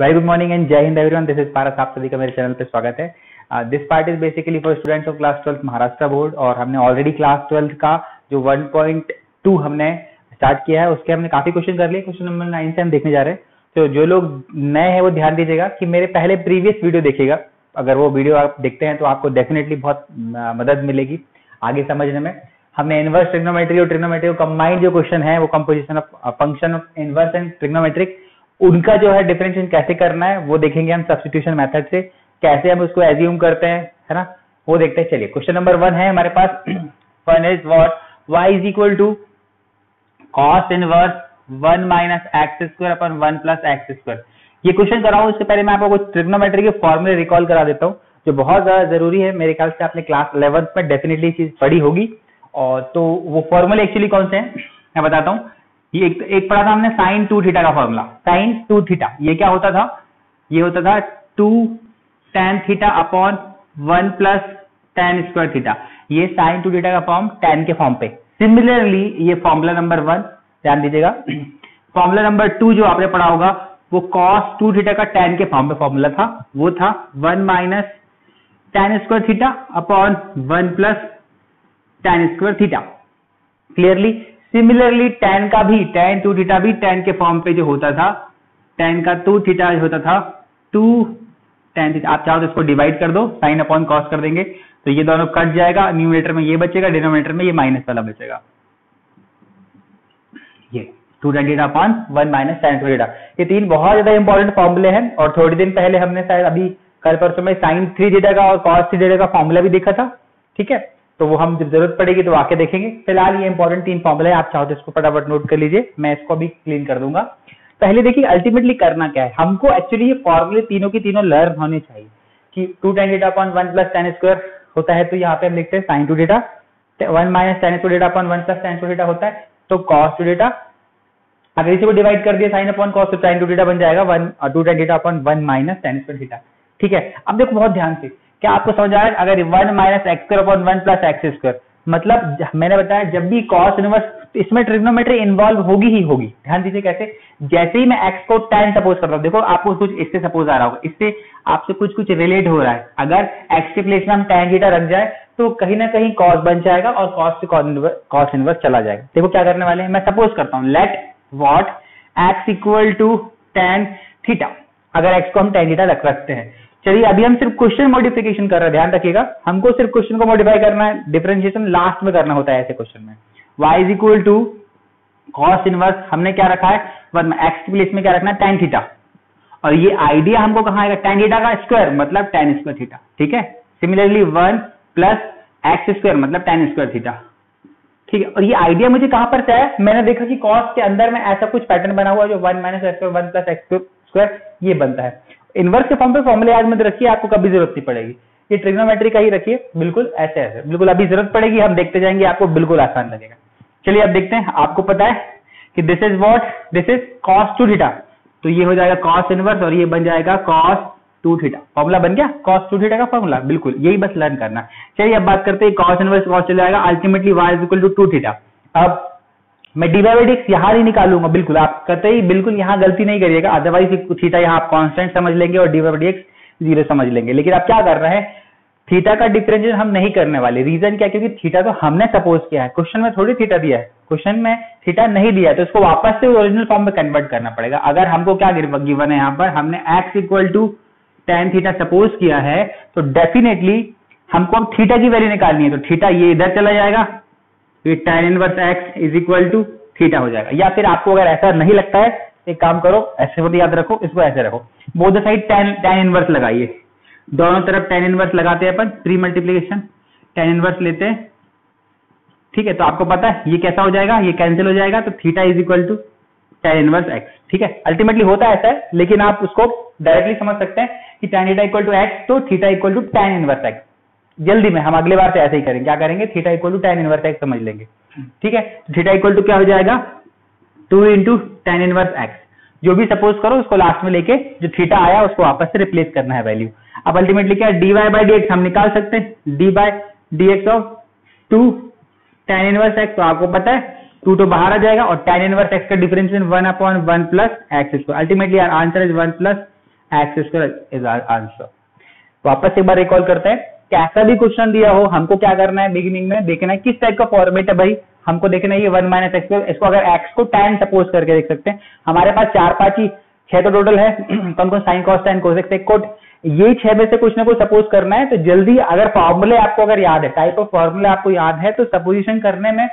Very good morning and जय हिंद everyone, this is Paras. आप सभी का मेरे चैनल पे स्वागत है। This part is basically for students of class twelfth Maharashtra board, और हमने ऑलरेडी क्लास ट्वेल्थ का जो 1.2 हमने स्टार्ट किया है उसके हमने काफी क्वेश्चन कर लिए। क्वेश्चन नंबर 9 से हम देखने जा रहे हैं। तो जो लोग नए हैं वो ध्यान दीजिएगा कि मेरे पहले प्रीवियस वीडियो देखिएगा। अगर वो वीडियो आप देखते हैं तो आपको डेफिनेटली बहुत मदद मिलेगी आगे समझने में। हमने इनवर्स ट्रिग्नोमेट्री और ट्रिग्नोमेट्री को कंबाइंड जो क्वेश्चन है वो composition of function of inverse and trigonometric, उनका जो है डिफरेंशिएशन कैसे करना है वो देखेंगे हम। सब्स्टिट्यूशन मेथड से कैसे हम उसको एज्यूम करते हैं, है ना, वो देखते हैं। चलिए क्वेश्चन नंबर 1 है हमारे पास। One is what y is equal to cos inverse 1 minus x square upon 1 plus x square. ये क्वेश्चन कराऊं उससे पहले मैं आपको कुछ ट्रिग्नोमेट्री के फॉर्मूले रिकॉल करा देता हूँ जो बहुत ज्यादा जरूरी है। मेरे ख्याल से आपने क्लास 11th में डेफिनेटली चीज पढ़ी होगी। और तो वो फॉर्मूले एक्चुअली कौन से हैं मैं बताता हूँ। ये एक पढ़ा था हमने साइन 2 थीटा का फॉर्मूला। साइन 2 थीटा ये क्या होता था? ये होता था 2 tan theta upon 1 plus tan square theta. ये साइन 2 थीटा का फॉर्म tan के फॉर्म पे। सिमिलरली ये फॉर्मूला नंबर 1 ध्यान दीजिएगा। फॉर्मूला नंबर 2 जो आपने पढ़ा होगा वो cos 2 थीटा का tan के फॉर्म पे फॉर्मूला था। वो था 1 minus tan square theta upon 1 plus tan square theta. Clearly similarly tan का भी, tan 2 थीटा भी tan के फॉर्म पे जो होता था, tan का 2 थीटा होता था 2 tan थीटा। आप चाहो तो इसको डिवाइड कर दो, साइन अपॉन कॉस कर देंगे तो ये दोनों कट जाएगा। न्यूमरेटर में ये बचेगा, डिनोमिनेटर में ये माइनस वाला बचेगा। ये 2 tan theta upon 1 minus tan square theta. ये तीन बहुत ज्यादा इंपॉर्टेंट फॉर्मूले हैं। और थोड़ी दिन पहले हमने शायद अभी कल परसों में साइन 3 थीटा का और कॉस 3 थीटा का फॉर्मूला भी देखा था। ठीक है, तो वो हम जब जरूरत पड़ेगी तो आके देखेंगे। फिलहाल ये इंपॉर्टेंट तीन फॉर्मूला है, आप चाहो तो इसको फटाफट नोट कर लीजिए। मैं इसको अभी क्लीन कर दूंगा। पहले देखिए अल्टीमेटली करना क्या है हमको। एक्चुअली ये फॉर्मूले तीनों की तीनों लर्न होने चाहिए कि 2 tan theta upon 1 plus tan square होता है तो यहाँ पे हम लिखते हैं sin 2 theta, 1 minus tan square theta upon 1 plus tan square theta होता है तो cos 2 थीटा। अगर इसी को डिवाइड कर दिया sin अपॉन cos तो sin 2 थीटा बन जाएगा 2 tan theta upon 1 minus tan square theta. ठीक है, अब देखो बहुत ध्यान से, क्या आपको समझ आया? अगर 1 minus x square upon 1 plus x square, मतलब मैंने बताया जब भी कॉस इनवर्स, इसमें ट्रिग्नोमेट्री इन्वॉल्व होगी ही होगी। ध्यान दीजिए कैसे, जैसे ही मैं एक्स को टैन सपोज करता हूँ, देखो आपको कुछ इससे सपोज आ रहा होगा, इससे आपसे कुछ कुछ रिलेट हो रहा है। अगर एक्स के प्लेस में हम टैन थीटा रख जाए तो कहीं ना कहीं कॉस बन जाएगा और कॉस से कॉस इनवर्स चला जाएगा। देखो क्या करने वाले हैं, मैं सपोज करता हूँ let what x equal to tan theta. अगर एक्स को हम टैन थीटा रखते हैं, चलिए अभी हम सिर्फ क्वेश्चन मॉडिफिकेशन कर रहे हैं, ध्यान रखिएगा। हमको सिर्फ क्वेश्चन को मॉडिफाई करना है, डिफरेंशिएशन लास्ट में करना होता है ऐसे क्वेश्चन में। y is equal to cos inverse, हमने क्या रखा है x के प्लेस में क्या रखना है tan थीटा। और ये आइडिया हमको कहाँ आएगा, tan थीटा का स्क्वायर मतलब tan स्क्वायर थीटा। ठीक है, सिमिलरली 1 प्लस एक्स स्क्वायर मतलब tan स्क्वायर थीटा। ठीक है, और ये आइडिया मुझे कहां पर से आया? मैंने देखा कि कॉस के अंदर में ऐसा कुछ पैटर्न बना हुआ जो 1 minus x square 1 plus x square ये बनता है। इनवर्स के फॉर्म पे फॉर्मूले याद मत रखिए, आपको कभी जरूरत नहीं पड़ेगी। ये ट्रिग्नोमेट्री का ही रखिए, बिल्कुल ऐसे ऐसे, बिल्कुल अभी जरूरत पड़ेगी हम देखते जाएंगे, आपको बिल्कुल आसान लगेगा। चलिए अब देखते हैं। आपको पता है कि this is what, this is cos 2 theta, तो ये हो जाएगा cos इनवर्स और ये बन जाएगा cos 2 थीटा। फॉर्मूला बन गया cos 2 थीटा का फॉर्मूला, बिल्कुल यही बस लर्न करना। चलिए अब बात करते हैं cos इनवर्स cos चला जाएगा, ultimately y is equal to 2 theta. अब मैं dy बाई dx यहाँ नहीं निकालूंगा, बिल्कुल आप कहते ही बिल्कुल यहाँ गलती नहीं करिएगा, अदरवाइज थीटा यहाँ आप कांस्टेंट समझ लेंगे और dy बाई dx जीरो समझ लेंगे। लेकिन आप क्या कर रहे हैं, थीटा का डिफरेंशिएशन हम नहीं करने वाले। रीजन क्या, क्योंकि थीटा तो हमने सपोज किया है, क्वेश्चन में थोड़ी थीटा दिया है, क्वेश्चन में थीटा नहीं दिया है तो इसको वापस से ओरिजिनल फॉर्म में कन्वर्ट करना पड़ेगा। अगर हमको क्या गिवन है, यहाँ पर हमने x equal to tan theta suppose किया है तो डेफिनेटली हमको अब थीटा की वैल्यू निकालनी है। तो थीटा ये इधर चला जाएगा, tan inverse x is equal to theta हो जाएगा। या फिर आपको अगर ऐसा नहीं लगता है, एक काम करो ऐसे मतलब याद रखो, इसको ऐसे रखो, बोथ साइड tan इनवर्स लगाइए, दोनों तरफ tan इनवर्स लगाते हैं अपन, प्री मल्टीप्लीकेशन tan इनवर्स लेते हैं। ठीक है, तो आपको पता है ये कैसा हो जाएगा, ये कैंसिल हो जाएगा तो theta is equal to tan inverse x। ठीक है, अल्टीमेटली होता है ऐसा है, लेकिन आप उसको डायरेक्टली समझ सकते हैं कि tan theta equal to x तो theta equal to tan inverse x। जल्दी में हम अगले बार से ऐसे ही करेंगे, क्या करेंगे theta equal to tan inverse x समझ लेंगे। ठीक है, थीटा इक्वल टू क्या हो जाएगा 2 इंटू tan इनवर्स x। जो भी सपोज करो उसको लास्ट में लेके जो थीटा आया उसको वापस से रिप्लेस करना है वैल्यू। अब अल्टीमेटली क्या dy बाई dx हम निकाल सकते हैं, d by d x of 2 tan inverse x। तो आपको पता है 2 तो बाहर आ जाएगा और tan इनवर्स x का differentiation 1 upon 1 plus x square. Ultimately answer is 1 plus x square is answer. वापस एक बार रिकॉल करते हैं, कैसा भी क्वेश्चन दिया हो हमको क्या करना है, बिगिनिंग में देखना है किस टाइप का फॉर्मेट है भाई, हमको देखना है ये 1 माइनस एक्स, इसको अगर एक्स को टैन सपोज करके देख सकते हैं, हमारे पास 4, 5, 6 तो टोटल है, तो हमको साइन कॉस टैन को सकते कोट ये 6 में से कुछ ना कुछ सपोज करना है। तो जल्दी अगर फॉर्मूले आपको अगर याद है, टाइप ऑफ फॉर्मूले आपको याद है तो सपोजिशन करने में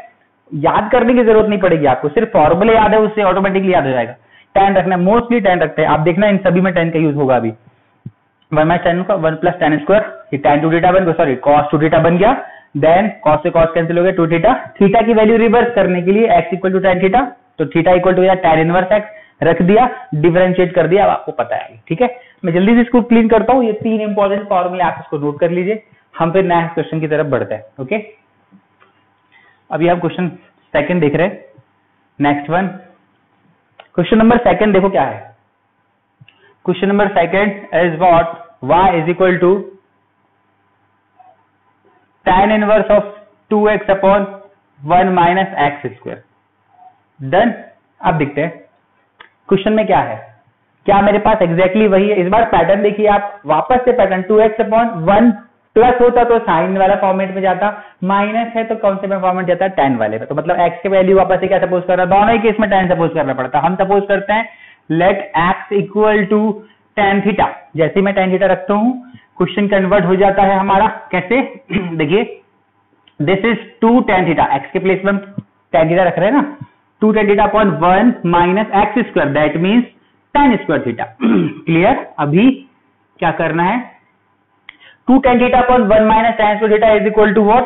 याद करने की जरूरत नहीं पड़ेगी, आपको सिर्फ फॉर्मूले याद है उससे ऑटोमेटिकली याद हो जाएगा। टैन रखना है, मोस्टली टैन रखते हैं, आप देखना इन सभी में टैन का यूज होगा। अभी 1 माइनस टैन का 1 plus tan square, tan 2 theta बन गया, सॉरी कॉस 2 थीटा बन गया, देन कॉस से कॉस कैंसिल हो गया 2 थीटा। थीटा की वैल्यू रिवर्स करने के लिए x equal to tan theta, तो theta equal to tan inverse x रख दिया, डिफरेंशिएट कर दिया, अब आपको पता है। ठीक है, मैं जल्दी से इसको क्लीन करता हूँ। ये 3 इंपॉर्टेंट फॉर्मूले आप इसको नोट कर लीजिए, हम फिर नेक्स्ट क्वेश्चन की तरफ बढ़ते हैं। ओके, अभी हम क्वेश्चन सेकंड देख रहे हैं, next one question number second. देखो क्या है question number second is what, y is equal to tan inverse of 2x upon 1 minus x square. Done, आप देखते हैं क्वेश्चन में क्या है, क्या मेरे पास एग्जैक्टली वही है। इस बार पैटर्न देखिए आप, वापस से पैटर्न 2x अपॉन 1 प्लस होता तो साइन वाला फॉर्मेट में जाता, माइनस है तो कौन से में फॉर्मेट जाता है, टैन वाले में। तो मतलब x के वैल्यू वापस से क्या सपोज करना, दोनों ही केस में टैन सपोज करना पड़ता। हम सपोज करते हैं let x equal to tan theta, जैसे मैं टैन थीटा रखता हूं क्वेश्चन कन्वर्ट हो जाता है हमारा। कैसे देखिए, this is 2 tan theta, x के प्लेस में हम tan थीटा रख रहे हैं ना, 2 tan theta upon 1 minus x square, that means tan square theta. Clear, अभी क्या करना है, 2 tan theta upon 1 minus tan square theta is equal to what,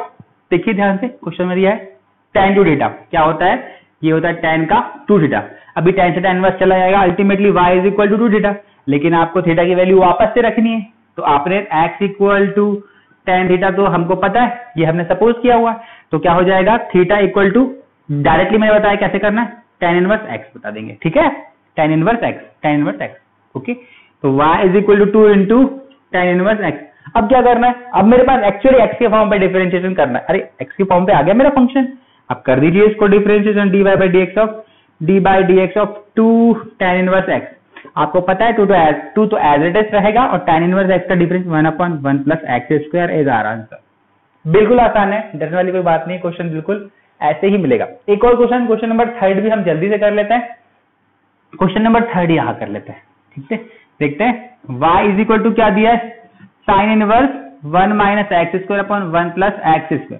देखिए ध्यान से क्वेश्चन में दिया है tan 2 थीटा। क्या होता है, ये होता है tan का 2 थीटा। अभी tan से tan इनवर्स चला जाएगा, ultimately y is equal to 2 theta, लेकिन आपको थीटा की वैल्यू वापस से रखनी है। तो आपने x equal to tan theta तो हमको पता है, ये हमने सपोज किया हुआ, तो क्या हो जाएगा थीटा इक्वल टू, डायरेक्टली मैंने बताया कैसे करना है, tan इनवर्स x बता देंगे। ठीक है, tan inverse x, tan inverse x। Okay, तो y is equal to 2 tan inverse x। अब क्या करना है, अब मेरे पास एक्चुअली x के फॉर्म पे डिफरेंशिएशन करना है। अरे x के फॉर्म पे आ गया मेरा फंक्शन, अब कर दीजिए इसको differentiation, dy/dx of 2 tan inverse x। आपको पता है 2 तो एज इट इज रहेगा, और tan इनवर्स x का difference 1/1 + x² is our answer. बिल्कुल आसान है, डरने वाली कोई बात नहीं, क्वेश्चन बिल्कुल ऐसे ही मिलेगा। एक और क्वेश्चन, क्वेश्चन नंबर थर्ड भी हम जल्दी से कर लेते हैं, क्वेश्चन नंबर थर्ड यहाँ कर लेते हैं। ठीक है, देखते हैं y इज इक्वल टू क्या दिया है, sine inverse 1 minus x square upon 1 plus x square.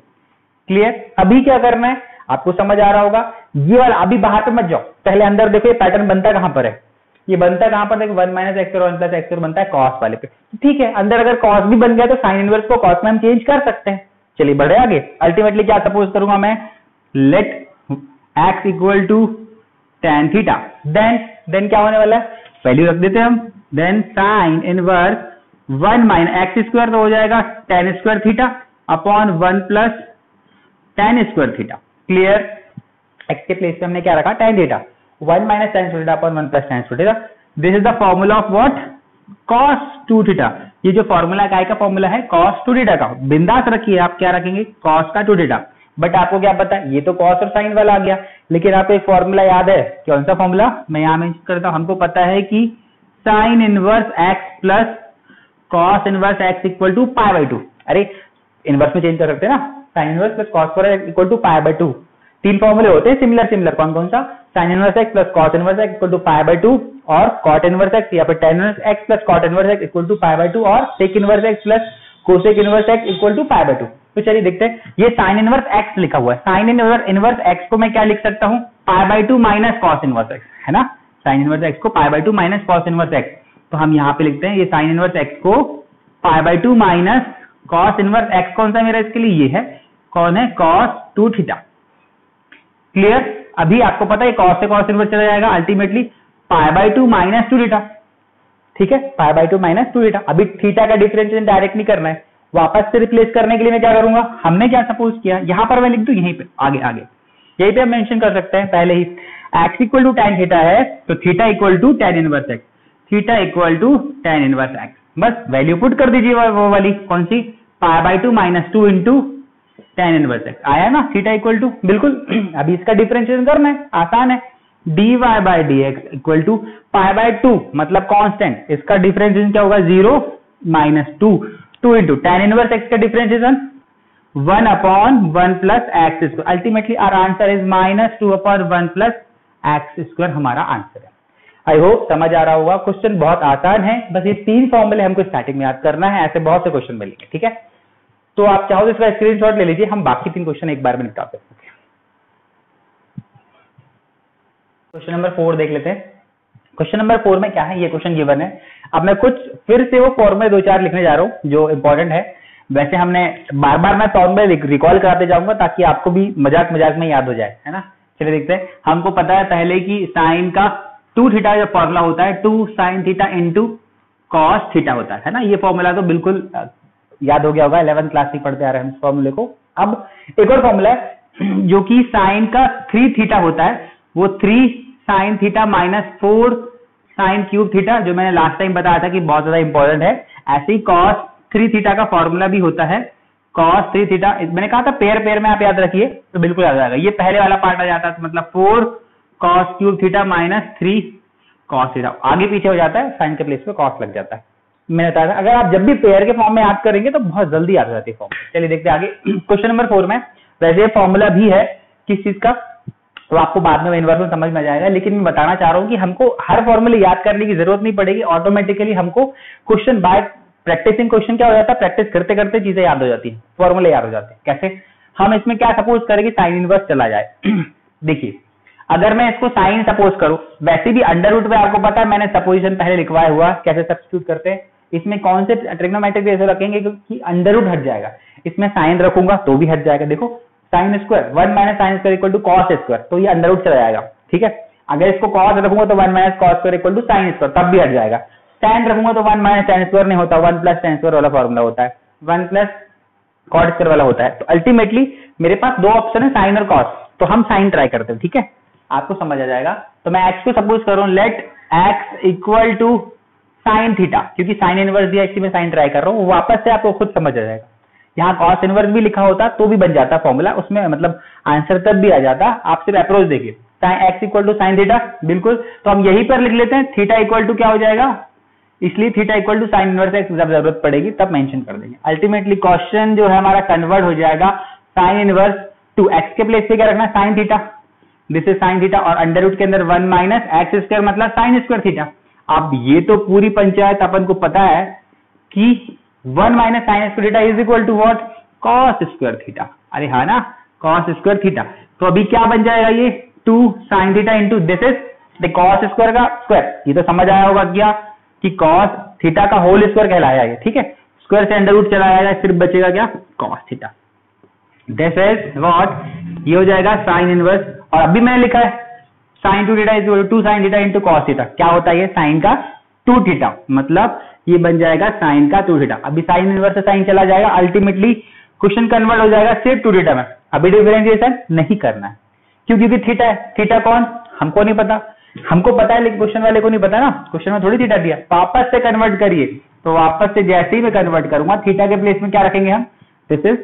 Clear, अभी क्या करना है आपको समझ आ रहा होगा, ये वाला अभी बाहर पे मत जाओ, पहले अंदर देखो ये पैटर्न बनता कहां पर है, ये बनता कहां पर, देखो 1 माइनस एक्स और 1 प्लस एक्स बनता है कॉस वाले पे। ठीक है, अंदर अगर कॉस भी बन गया तो साइन इनवर्स को कॉस में हम चेंज कर सकते हैं। चलिए बढ़े आगे, अल्टीमेटली क्या सपोज करूंगा मैं, let x equal to tan theta, then क्या होने वाला है, वैल्यू रख देते हैं हम, then sine inverse 1 minus x square तो हो जाएगा tan square theta upon 1 plus tan square theta. Clear, x के प्लेस पे हमने क्या रखा, tan थीटा, 1 minus tan square theta upon 1 plus tan square theta. This is the formula of what, cos 2 theta. ये जो फॉर्मूला का फॉर्मूला है cos 2 थीटा का, बिंदास रखिए आप, क्या रखेंगे cos का 2 थीटा। बट आपको क्या पता, ये तो कॉस और साइन वाला आ गया, लेकिन आपको एक फॉर्मूला याद है, कौन सा फॉर्मूला मैं यहाँ मेंशन करता हूँ, हमको पता है कि sine inverse x plus cos inverse x equal to π/2। अरे इनवर्स में चेंज कर सकते हैं ना, sine inverse plus cos square equal to π/2। 3 फॉर्मूले होते हैं सिमिलर सिमिलर, कौन कौन सा, sine inverse x plus cos inverse x equal to π/2, और कॉट इनवर्स एक्स या फिर tan inverse x plus cot inverse x equal to π/2, और sec inverse x plus cosec inverse x equal to π/2। तो चलिए देखते हैं, ये साइन इनवर्स एक्स लिखा हुआ है, साइन इनवर्स एक्स को मैं क्या लिख सकता हूँ, π/2 माइनस कॉस इनवर्स एक्स, है ना, साइन इनवर्स एक्स को π/2 माइनस कॉस इनवर्स एक्स। तो हम यहाँ पे लिखते हैं, ये साइन इनवर्स एक्स को π/2 माइनस कॉस इनवर्स एक्स, कौन सा मेरा इसके लिए ये है, कौन है, कॉस 2 थीटा। क्लियर, अभी आपको पता है कॉस से कॉस इनवर्स चला जाएगा, अल्टीमेटली π/2 माइनस 2 थीटा। ठीक है, π/2 माइनस 2 थीटा। अभी थीटा का डिफरेंशिएशन डायरेक्ट नहीं करना है, वापस से रिप्लेस करने के लिए मैं क्या करूंगा, हमने क्या सपोज किया, यहाँ पर मैं लिख दू, यहीं पे आगे आगे यहीं पे हम मेंशन कर सकते हैं पहले ही, x equal to tan theta है तो theta equal to tan inverse x, theta equal to tan inverse x। बस वैल्यू पुट कर दीजिए, वो वाली कौन सी, π/2 minus 2 into tan inverse x, आया ना थीटा इक्वल टू, बिल्कुल। अभी इसका डिफरेंशिएशन करना है, आसान है, d y by d x equal to pi by two मतलब कांस्टेंट, इसका डिफरेंशिएशन क्या होगा zero minus two, two into tan inverse x का differentiation one upon one plus x square. Ultimately our answer is minus two upon one plus x square हमारा answer है। I hope समझ आ रहा होगा, question बहुत आसान है, बस ये तीन फॉर्मूले हमको स्टार्टिंग में याद करना है, ऐसे बहुत से क्वेश्चन मिलेंगे, ठीक है। तो आप चाहो तो इसका स्क्रीनशॉट ले लीजिए, हम बाकी तीन क्वेश्चन एक बार में निपटा सकते हैं। क्वेश्चन नंबर 4 देख लेते हैं। क्वेश्चन नंबर 4 में क्या है, ये क्वेश्चन गिवन है। अब मैं कुछ फिर से वो फॉर्मूले दो चार लिखने जा रहा हूँ जो इंपॉर्टेंट है, वैसे हमने बार बार मैं फॉर्मूले रिकॉल कराते जाऊंगा ताकि आपको भी मजाक मजाक में याद हो जाए, है ना। चलिए देखते हैं, हमको पता है पहले की साइन का टू थीटा जो फॉर्मूला होता है, two sine theta into cos theta होता है ना। ये फॉर्मूला तो बिल्कुल याद हो गया होगा, 11th क्लास में पढ़ते आ रहे हैं इस फॉर्मूले को। अब एक और फॉर्मूला है जो कि साइन का थ्री थीटा होता है, वो three sine theta minus four sine cube theta, जो मैंने लास्ट टाइम बताया था कि बहुत ज्यादा इंपॉर्टेंट है। ऐसे ही कॉस थ्री थीटा का फॉर्मूला भी होता है, कॉस थ्री थीटा, मैंने कहा था पेयर पेयर में आप याद रखिए तो बिल्कुल याद आएगा। ये पहले वाला पार्ट आ जाता है, मतलब four cos cube theta minus three cos theta, आगे पीछे हो जाता है, साइन के प्लेस पे कॉस लग जाता है। मैंने बताया था अगर आप जब भी पेयर के फॉर्म में याद करेंगे तो बहुत जल्दी याद हो जाती है फॉर्म। चलिए देखते हैं आगे, क्वेश्चन नंबर 4 में वैसे फॉर्मूला भी है किस चीज का, तो आपको बाद में इन्वर्स में समझ में आ जाएगा, लेकिन मैं बताना चाह रहा हूँ कि हमको हर फॉर्मूले याद करने की जरूरत नहीं पड़ेगी, ऑटोमेटिकली हमको क्वेश्चन बाय प्रैक्टिसिंग क्वेश्चन क्या हो जाता है, प्रैक्टिस करते करते चीजें याद हो जाती है, फॉर्मूले याद हो जाते हैं। कैसे हम इसमें क्या सपोज करेंगे, साइन इनवर्स चला जाए। देखिए अगर मैं इसको साइन सपोज करूं, वैसे भी अंडर रूट में आपको पता है मैंने सपोजिशन पहले लिखवाया हुआ कैसे सब्स्टिट्यूट करते हैं, इसमें कौन से ट्रिग्नोमेट्रिक ऐसे रखेंगे क्योंकि अंडर रूट हट जाएगा, इसमें साइन रखूंगा तो भी हट जाएगा। देखो sine square one minus sine square equal to cos square, तो ये अंडर रूट चला जाएगा, ठीक है। अगर इसको कॉस रखूंगा तो one minus cos square equal to sine square, तब भी हट जाएगा। टेन रखूंगा तो वन माइनस टेन स्क्वायर नहीं होता, वन प्लस टेन स्क्वायर वाला फॉर्मूला होता है, वन प्लस कॉट स्क्वायर वाला होता है। तो अल्टीमेटली मेरे पास दो ऑप्शन है, साइन और कॉस, तो हम साइन ट्राई करते हैं, ठीक है, आपको समझ आ जाएगा। तो मैं एक्स को सपोज करूं, let x equal to sine theta, क्योंकि साइन इनवर्स दिया एक्स में साइन ट्राई कर रहा हूं, वापस से आपको खुद समझ आ जाएगा। यहाँ कॉस इनवर्स भी लिखा होता तो भी बन जाता फॉर्मूला, उसमें मतलब आंसर तब भी आ जाता, आप सिर्फ अप्रोच देखिए, x equal to sine theta, बिल्कुल। तो हम यहीं पर लिख लेते हैं, थीटा इक्वल टू क्या हो जाएगा, इसलिए theta equal to sine inverse x, जब जरूरत पड़ेगी तब मेंशन कर देंगे। अल्टीमेटली क्वेश्चन जो है हमारा कन्वर्ट हो जाएगा साइन इनवर्स टू एक्स के प्लेस पे क्या रखना, sine theta, this is sine theta, और अंडर रूट के अंदर वन माइनस एक्स स्क्वायर मतलब साइन स्क्वायर थीटा। अब ये तो पूरी पंचायत अपन को पता है कि one minus sine square theta is equal to what, cos square theta, अरे हाँ ना, कॉस स्क्वायर थीटा। तो अभी क्या बन जाएगा, ये two sine theta into this is the cos square का स्क्वायर, ये तो समझ आया होगा क्या कि कॉस थीटा का होल स्क्वायर कहलाया ये, ठीक है, स्क्वायर से अंडर रूट चला जाएगा, सिर्फ बचेगा क्या, cos theta. This is what, ये हो जाएगा साइन इनवर्स, और अभी मैंने लिखा है sine two theta is equal to sine theta into cos theta, क्या होता है ये साइन का टू थीटा, मतलब ये बन जाएगा साइन का टू थीटा। अभी साइन इनवर्स से साइन चला जाएगा, अल्टीमेटली क्वेश्चन कन्वर्ट हो जाएगा सिर्फ टू थीटा में, अभी डिफरेंशिएशन नहीं करना है क्योंकि थीटा है, थीटा कौन हमको नहीं पता, हमको पता है लेकिन क्वेश्चन वाले को नहीं पता ना, क्वेश्चन में थोड़ी थीटा दिया। वापस से कन्वर्ट करिए, तो वापस से जैसे ही मैं कन्वर्ट करूंगा थीटा के प्लेस में क्या रखेंगे हम, this is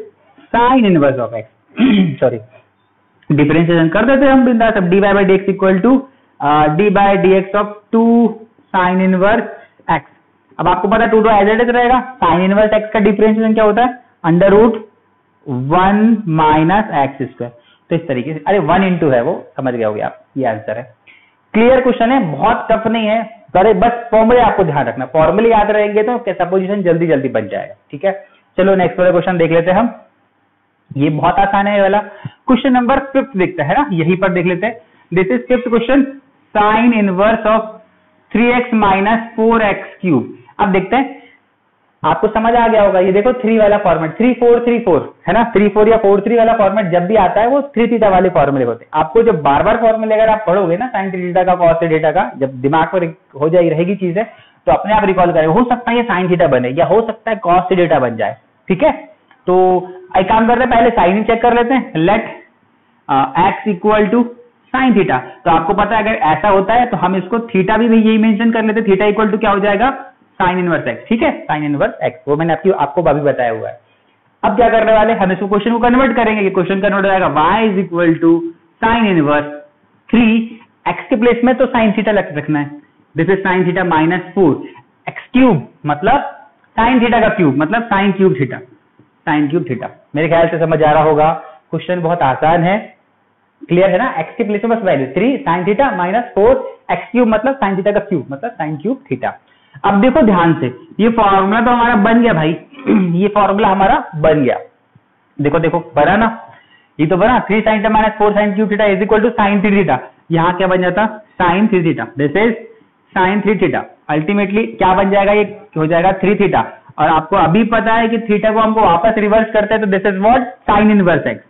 sine inverse of x, sorry differentiation कर देते हैं हम बिंदास, d by by d x equal to d by d x of two sine inverse x. अब आपको पता टू तो एज इट इज रहेगा, साइन इनवर्स एक्स का डिफरेंशिएशन क्या होता है, under root one minus x square, तो इस तरीके से, अरे वन इंटू है वो, समझ गए होगे आप, ये आंसर है। क्लियर क्वेश्चन है, बहुत टफ नहीं है, अरे बस फॉर्मूले आपको ध्यान रखना, फॉर्मूले याद रहेंगे तो सपोजिशन जल्दी जल्दी बन जाएगा, ठीक है। चलो नेक्स्ट वाला क्वेश्चन देख लेते हैं हम, ये बहुत आसान है वाला। क्वेश्चन नंबर 5 देखते हैं ना, यही पर देख लेते हैं, this is 5th question, sine inverse of 3x minus 4x cube. अब देखते हैं, आपको समझ आ गया होगा, ये देखो 3 वाला फॉर्मेट, 3 4 3 4 है ना, 3 4 या 4 3 वाला फॉर्मेट जब भी आता है वो 3 थीटा वाले फॉर्मूले होते हैं। आपको जब बार बार फॉर्मूले अगर आप पढ़ोगे ना, साइन 3 थीटा का cos 3 थीटा का, जब दिमाग पर हो जाए रहेगी चीजें तो अपने आप रिकॉल करेंगे, हो सकता है ये साइन थीटा बने या हो सकता है cos 3 थीटा बन जाए, ठीक है। तो एक काम करते हैं, पहले साइन ही चेक कर लेते हैं, let x equal to sine theta, तो आपको पता है अगर ऐसा होता है तो हम इसको थीटा भी यही मेंशन कर लेते हैं, थीटा इक्वल टू क्या हो जाएगा, साइन इनवर्स एक्स, ठीक है, साइन इनवर्स एक्स, वो मैंने आपको अभी बताया हुआ है। अब क्या करने वाले हम, इसको क्वेश्चन को कन्वर्ट करेंगे, क्वेश्चन कन्वर्ट हो जाएगा y is equal to sine inverse three x के प्लेस में तो साइन थीटा लग रखना है, this is sine theta minus 4 x cube मतलब साइन थीटा का क्यूब मतलब sine cube theta, sine cube theta. मेरे ख्याल से समझ आ रहा होगा, क्वेश्चन बहुत आसान है, क्लियर है ना। एक्स के प्लेस में बस value 3 sine theta minus 4 x cube मतलब साइन थीटा का क्यूब मतलब साइन क्यूब थीटा। अब देखो ध्यान से, ये फॉर्मूला तो हमारा बन गया भाई, ये फॉर्मूला हमारा बन गया, देखो देखो बना ना, ये तो बना 3 sine theta minus 4 sine cube theta is equal to sine 3 theta. यहाँ क्या बन जाता, sine 3 theta, this is sine 3 theta. Ultimately क्या बन जाएगा, ये हो जाएगा 3 थीटा, और आपको अभी पता है कि थीटा को हमको वापस रिवर्स करते हैं तो this is what, sine inverse x,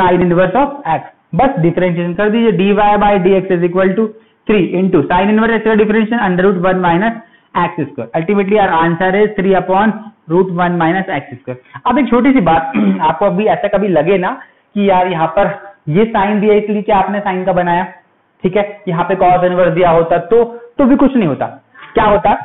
sine inverse of x. बस डिफरेंशिएशन कर दीजिए, d y by d x is equal to 3 into sine inverse का differentiation under root 1 minus x square. Ultimately our answer is 3 upon root 1 minus x square. अब एक छोटी सी बात, आपको अभी ऐसा कभी लगे ना कि यार यहाँ पर ये साइन दिया इसलिए कि आपने साइन का बनाया, ठीक है, यहाँ पे कॉस इनवर्स दिया होता तो भी कुछ नहीं होता। क्या होता,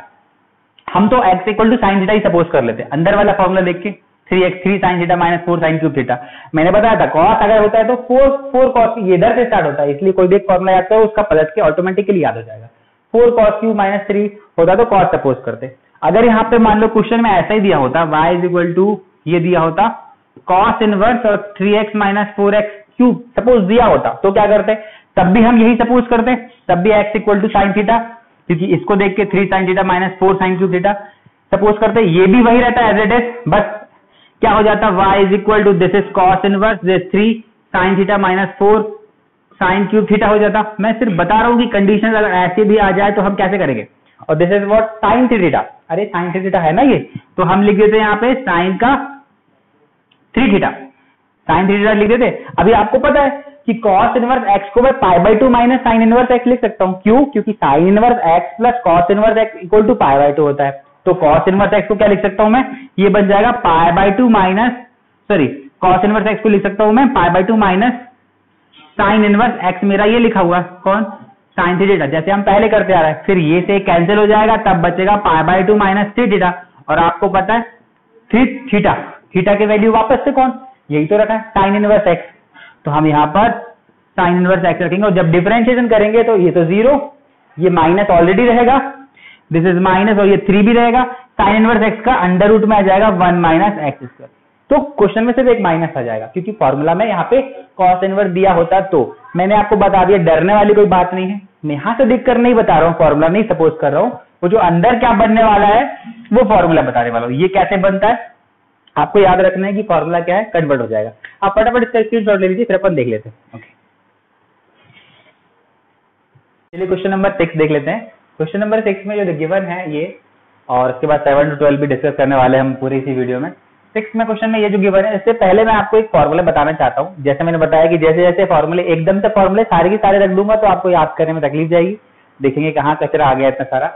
हम तो x equal to sine theta ही सपोज कर लेते हैं, अंदर वाला फॉर्मूला देख के 3 sine theta minus 4 sine cube theta. मैंने बताया था कॉस अगर होता है तो 4 कॉस इधर से स्टार्ट होता है, इसलिए कोई भी एक फॉर्मूला याद करो, उसका पलट के ऑटोमेटिकली याद हो जाएगा। 4 कॉस क्यूब माइनस 3 होता तो कॉस सपोज करते। अगर यहाँ पे मान लो क्वेश्चन में ऐसा ही दिया होता, y इज इक्वल टू ये दिया होता कॉस इनवर्स और 3x minus 4x cube suppose दिया होता तो क्या करते, तब भी हम यही सपोज करते, तब भी x equal to sine theta, क्योंकि इसको देख के 3 sine theta minus 4 sine cube theta suppose करते, ये भी वही रहता एज इट इज। बस क्या हो जाता, y is equal to this is cos inverse 3 sine theta minus 4 sine cube theta हो जाता। मैं सिर्फ बता रहा हूँ कि कंडीशन अगर ऐसे भी आ जाए तो हम कैसे करेंगे, और this is what sine theta. अरे साइन थीटा है ना ये, तो हम लिख देते यहाँ पे साइन का 3 थीटा, साइन थीटा लिख देते। अभी आपको पता है कि कॉस इनवर्स एक्स को मैं pi by 2 minus sine inverse x लिख सकता हूँ, क्यों, क्योंकि sine inverse x plus cos inverse x equal to pi by 2 होता है। तो cos इनवर्स x को क्या लिख सकता हूं मैं, ये बन जाएगा pi by 2 minus, sorry cos inverse x को लिख सकता हूं मैं pi by 2 minus sine inverse x, मेरा ये लिखा हुआ कौन, साइन थीटा, जैसे हम पहले करते आ रहे हैं। फिर ये से कैंसिल हो जाएगा, तब बचेगा पाई बाई 2 माइनस 3 थीटा, और आपको पता है 3 थीटा, थीटा के वैल्यू वापस से कौन, यही तो रखा है साइन इनवर्स x, तो हम यहाँ पर साइन इनवर्स x रखेंगे, और जब डिफरेंशिएशन करेंगे तो ये तो 0, ये माइनस ऑलरेडी रहेगा, दिस इज माइनस, और ये 3 भी रहेगा, साइन इनवर्स एक्स का अंडर रूट में आ जाएगा 1 माइनस एक्स स्क्वायर। तो क्वेश्चन में सिर्फ एक माइनस आ जाएगा, क्योंकि फॉर्मूला में यहाँ पे कॉस इनवर्स दिया होता तो मैंने आपको बता दिया, डरने वाली कोई बात नहीं है, मैं यहाँ से देखकर नहीं बता रहा हूँ, फॉर्मूला नहीं सपोज कर रहा हूँ, वो जो अंदर क्या बनने वाला है वो फॉर्मूला बताने वाला हूँ। ये कैसे बनता है आपको याद रखना है कि फॉर्मूला क्या है, कन्वर्ट हो जाएगा। आप फटाफट इसका स्क्रीनशॉट ले लीजिए, फिर अपन देख लेते हैं। चलिए क्वेश्चन नंबर 6 देख लेते हैं। क्वेश्चन नंबर 6 में जो गिवन है ये, और उसके बाद 7 to 12 भी डिस्कस करने वाले हम पूरी इसी वीडियो में। 6 में क्वेश्चन में ये जो गिवन है, इससे पहले मैं आपको एक फॉर्मूला बताना चाहता हूँ। जैसे मैंने बताया कि जैसे जैसे फॉर्मूले एकदम से फॉर्मूले सारे के सारे रख दूंगा तो आपको याद करने में तकलीफ जाएगी, देखेंगे कहाँ कचरा आ गया इतना सारा,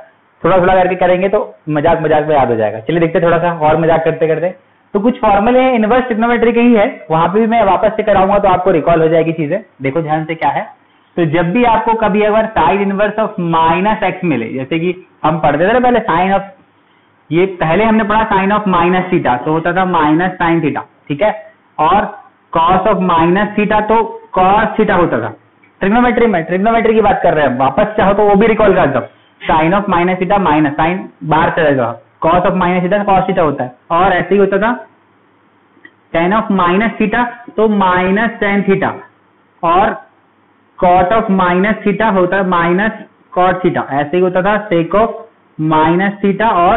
थोड़ा थोड़ा करके करेंगे तो मजाक मजाक में याद हो जाएगा। चलिए देखते थोड़ा सा और मजाक करते करते। तो कुछ फॉर्मूले इनवर्स ट्रिग्नोमेट्री के ही है, वहां पर भी मैं वापस से कराऊंगा तो आपको रिकॉल हो जाएगी चीजें। देखो ध्यान से क्या है, तो जब भी आपको कभी अगर sine inverse of minus x मिले, जैसे कि हम पढ़ते थे ना पहले साइन ऑफ, ये पहले हमने पढ़ा साइन ऑफ माइनस थीटा, तो होता था माइनस साइन थीटा, ठीक है, और कॉस ऑफ माइनस थीटा तो कॉस थीटा होता था। ट्रिग्नोमेट्री में ट्रिग्नोमेट्री की बात कर रहे हैं, वापस चाहो तो वो भी रिकॉल कर दो, sine of minus theta minus sine बाहर चला जाओ, cos of minus theta cos theta होता है, और ऐसे ही होता था टेन ऑफ माइनस थीटा तो माइनस टेन थीटा, और कॉट ऑफ माइनस थीटा होता है माइनस कॉट थीटा, ऐसे ही होता था सेक ऑफ माइनस थीटा और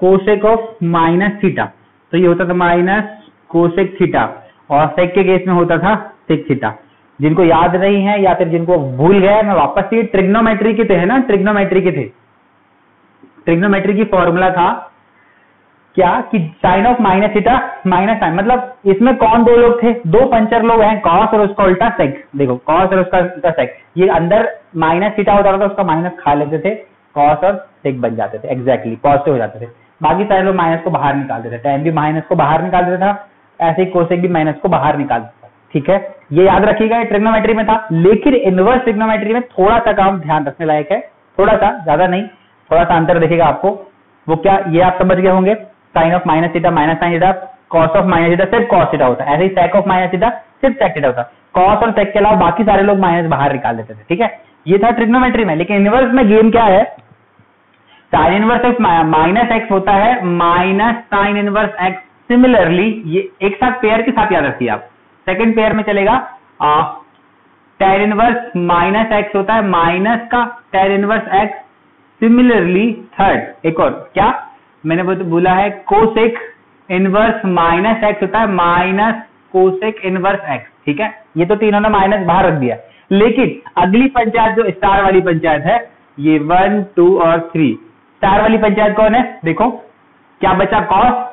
कोसेक ऑफ माइनस थीटा, तो ये होता था माइनस कोसेक थीटा, और सेक के केस में होता था सेक थीटा। जिनको याद नहीं है या फिर जिनको भूल गया, मैं वापस से ट्रिग्नोमेट्री के थे, है ना, ट्रिग्नोमेट्री के थे, ट्रिग्नोमेट्री की फॉर्मूला था क्या कि sine of minus theta minus sine, मतलब इसमें कौन दो लोग थे, दो पंचर लोग हैं, कॉस और उसका उल्टा सेक, देखो कॉस और उसका उल्टा सेक, ये अंदर माइनस थीटा होता था उसका माइनस खा लेते थे, कॉस और सेक बन जाते थे एग्जैक्टली, पॉजिटिव हो जाते थे, बाकी सारे लोग माइनस को बाहर निकालते थे, टेन भी माइनस को बाहर निकाल देता था, ऐसे ही कोसेक भी माइनस को बाहर निकाल देता था, ठीक है, ये याद रखिएगा, ये ट्रिग्नोमेट्री में था। लेकिन इनवर्स ट्रिग्नोमेट्री में थोड़ा सा काम ध्यान रखने लायक है, थोड़ा सा, ज्यादा नहीं, थोड़ा सा अंतर देखेगा आपको, वो क्या ये आप समझ गए होंगे, sine of minus theta minus sine theta, cos of minus theta सिर्फ कॉस थीटा होता है, ऐसे ही सेक ऑफ माइनस थीटा सिर्फ सेक थीटा होता है, कॉस और सेक के अलावा बाकी सारे लोग माइनस बाहर निकाल देते थे। ठीक है, ये था ट्रिग्नोमेट्री में। लेकिन इनवर्स में गेम क्या है, sine inverse x minus x होता है minus sine inverse x. Similarly ये एक साथ पेयर के साथ याद रखिए आप, सेकंड पेयर में चलेगा tan इनवर्स माइनस एक्स होता है माइनस का tan inverse x. Similarly third एक और क्या मैंने वो तो बोला है, कोसेक इनवर्स माइनस एक्स होता है माइनस कोसेक इनवर्स एक्स। ठीक है, ये तो तीनों ने माइनस बाहर रख दिया, लेकिन अगली पंचायत जो स्टार वाली पंचायत है ये 1, 2 और 3। स्टार वाली पंचायत कौन है, देखो क्या बचा, cos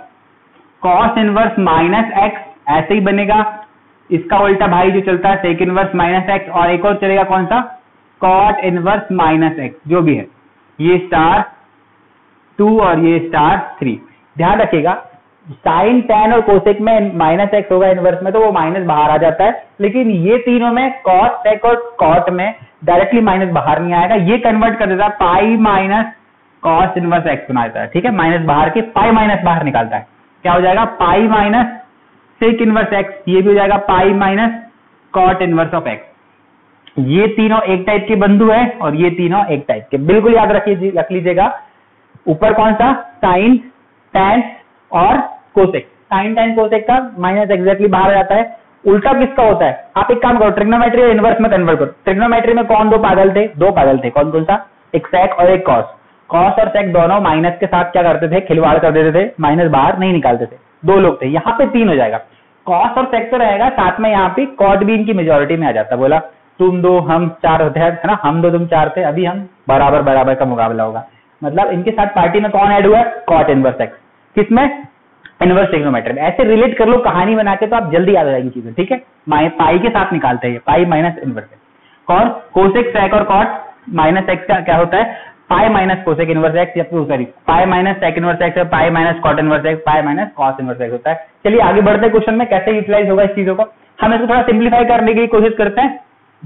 cos inverse minus x ऐसे ही बनेगा, इसका उल्टा भाई जो चलता है सेक इनवर्स माइनस एक्स, और एक और चलेगा कौन सा, कॉट इनवर्स माइनस एक्स। जो भी है ये स्टार 2 और ये स्टार 3। ध्यान रखिएगा साइन tan और कोसेक में माइनस एक्स होगा इनवर्स में तो वो माइनस बाहर आ जाता है, लेकिन ये तीनों में कॉस सेक और कॉट में डायरेक्टली माइनस बाहर नहीं आएगा, ये कन्वर्ट कर देता है pi minus cos inverse x बना देता है। ठीक है, माइनस बाहर के पाई माइनस बाहर निकालता है, क्या हो जाएगा pi minus sec inverse x, ये भी हो जाएगा pi minus cot inverse of x. ये तीनों एक टाइप के बंधु है और ये तीनों एक टाइप के, बिल्कुल याद रखिए रख लीजिएगा। ऊपर कौन सा साइन टैन और कोसेक, साइन टैन कोसेक का माइनस एग्जैक्टली बाहर आ जाता है। उल्टा किसका होता है, आप एक काम करो ट्रिग्नोमेट्री और इनवर्स में कन्वर्ट करो। ट्रिग्नोमेट्री में कौन दो पागल थे, कौन कौन सा, एक सेक और एक कॉस। कॉस और सेक दोनों माइनस के साथ क्या करते थे, खिलवाड़ कर देते थे, माइनस बाहर नहीं निकालते थे, दो लोग थे। यहाँ पे 3 हो जाएगा, कॉस और सेक तो रहेगा साथ में, यहाँ पे कॉट भी इनकी मेजोरिटी में आ जाता, बोला तुम 2 हम 4 होते हैं ना, हम 2 तुम 4 थे, अभी हम बराबर बराबर का मुकाबला होगा। मतलब इनके साथ पार्टी में कौन ऐड हुआ, कॉट इनवर्स एक्स, किसमें, इनवर्स ट्रिग्नोमेट्री में। ऐसे रिलेट कर लो कहानी बना के तो आप जल्दी याद हो जाएगी चीजें। ठीक है, पाई के साथ निकालते हैं, पाई माइनस इनवर्स एक्स। और कोसेक सेक और कॉट माइनस एक्स का क्या होता है, pi minus cosec inverse x, या sorry pi minus sec inverse x, pi minus cot inverse x, pi minus cos inverse x होता है। चलिए आगे बढ़ते हैं, क्वेश्चन में कैसे यूटिलाइज होगा इस चीजों को हम इसको थोड़ा सिंप्लीफाई करने की कोशिश करते हैं।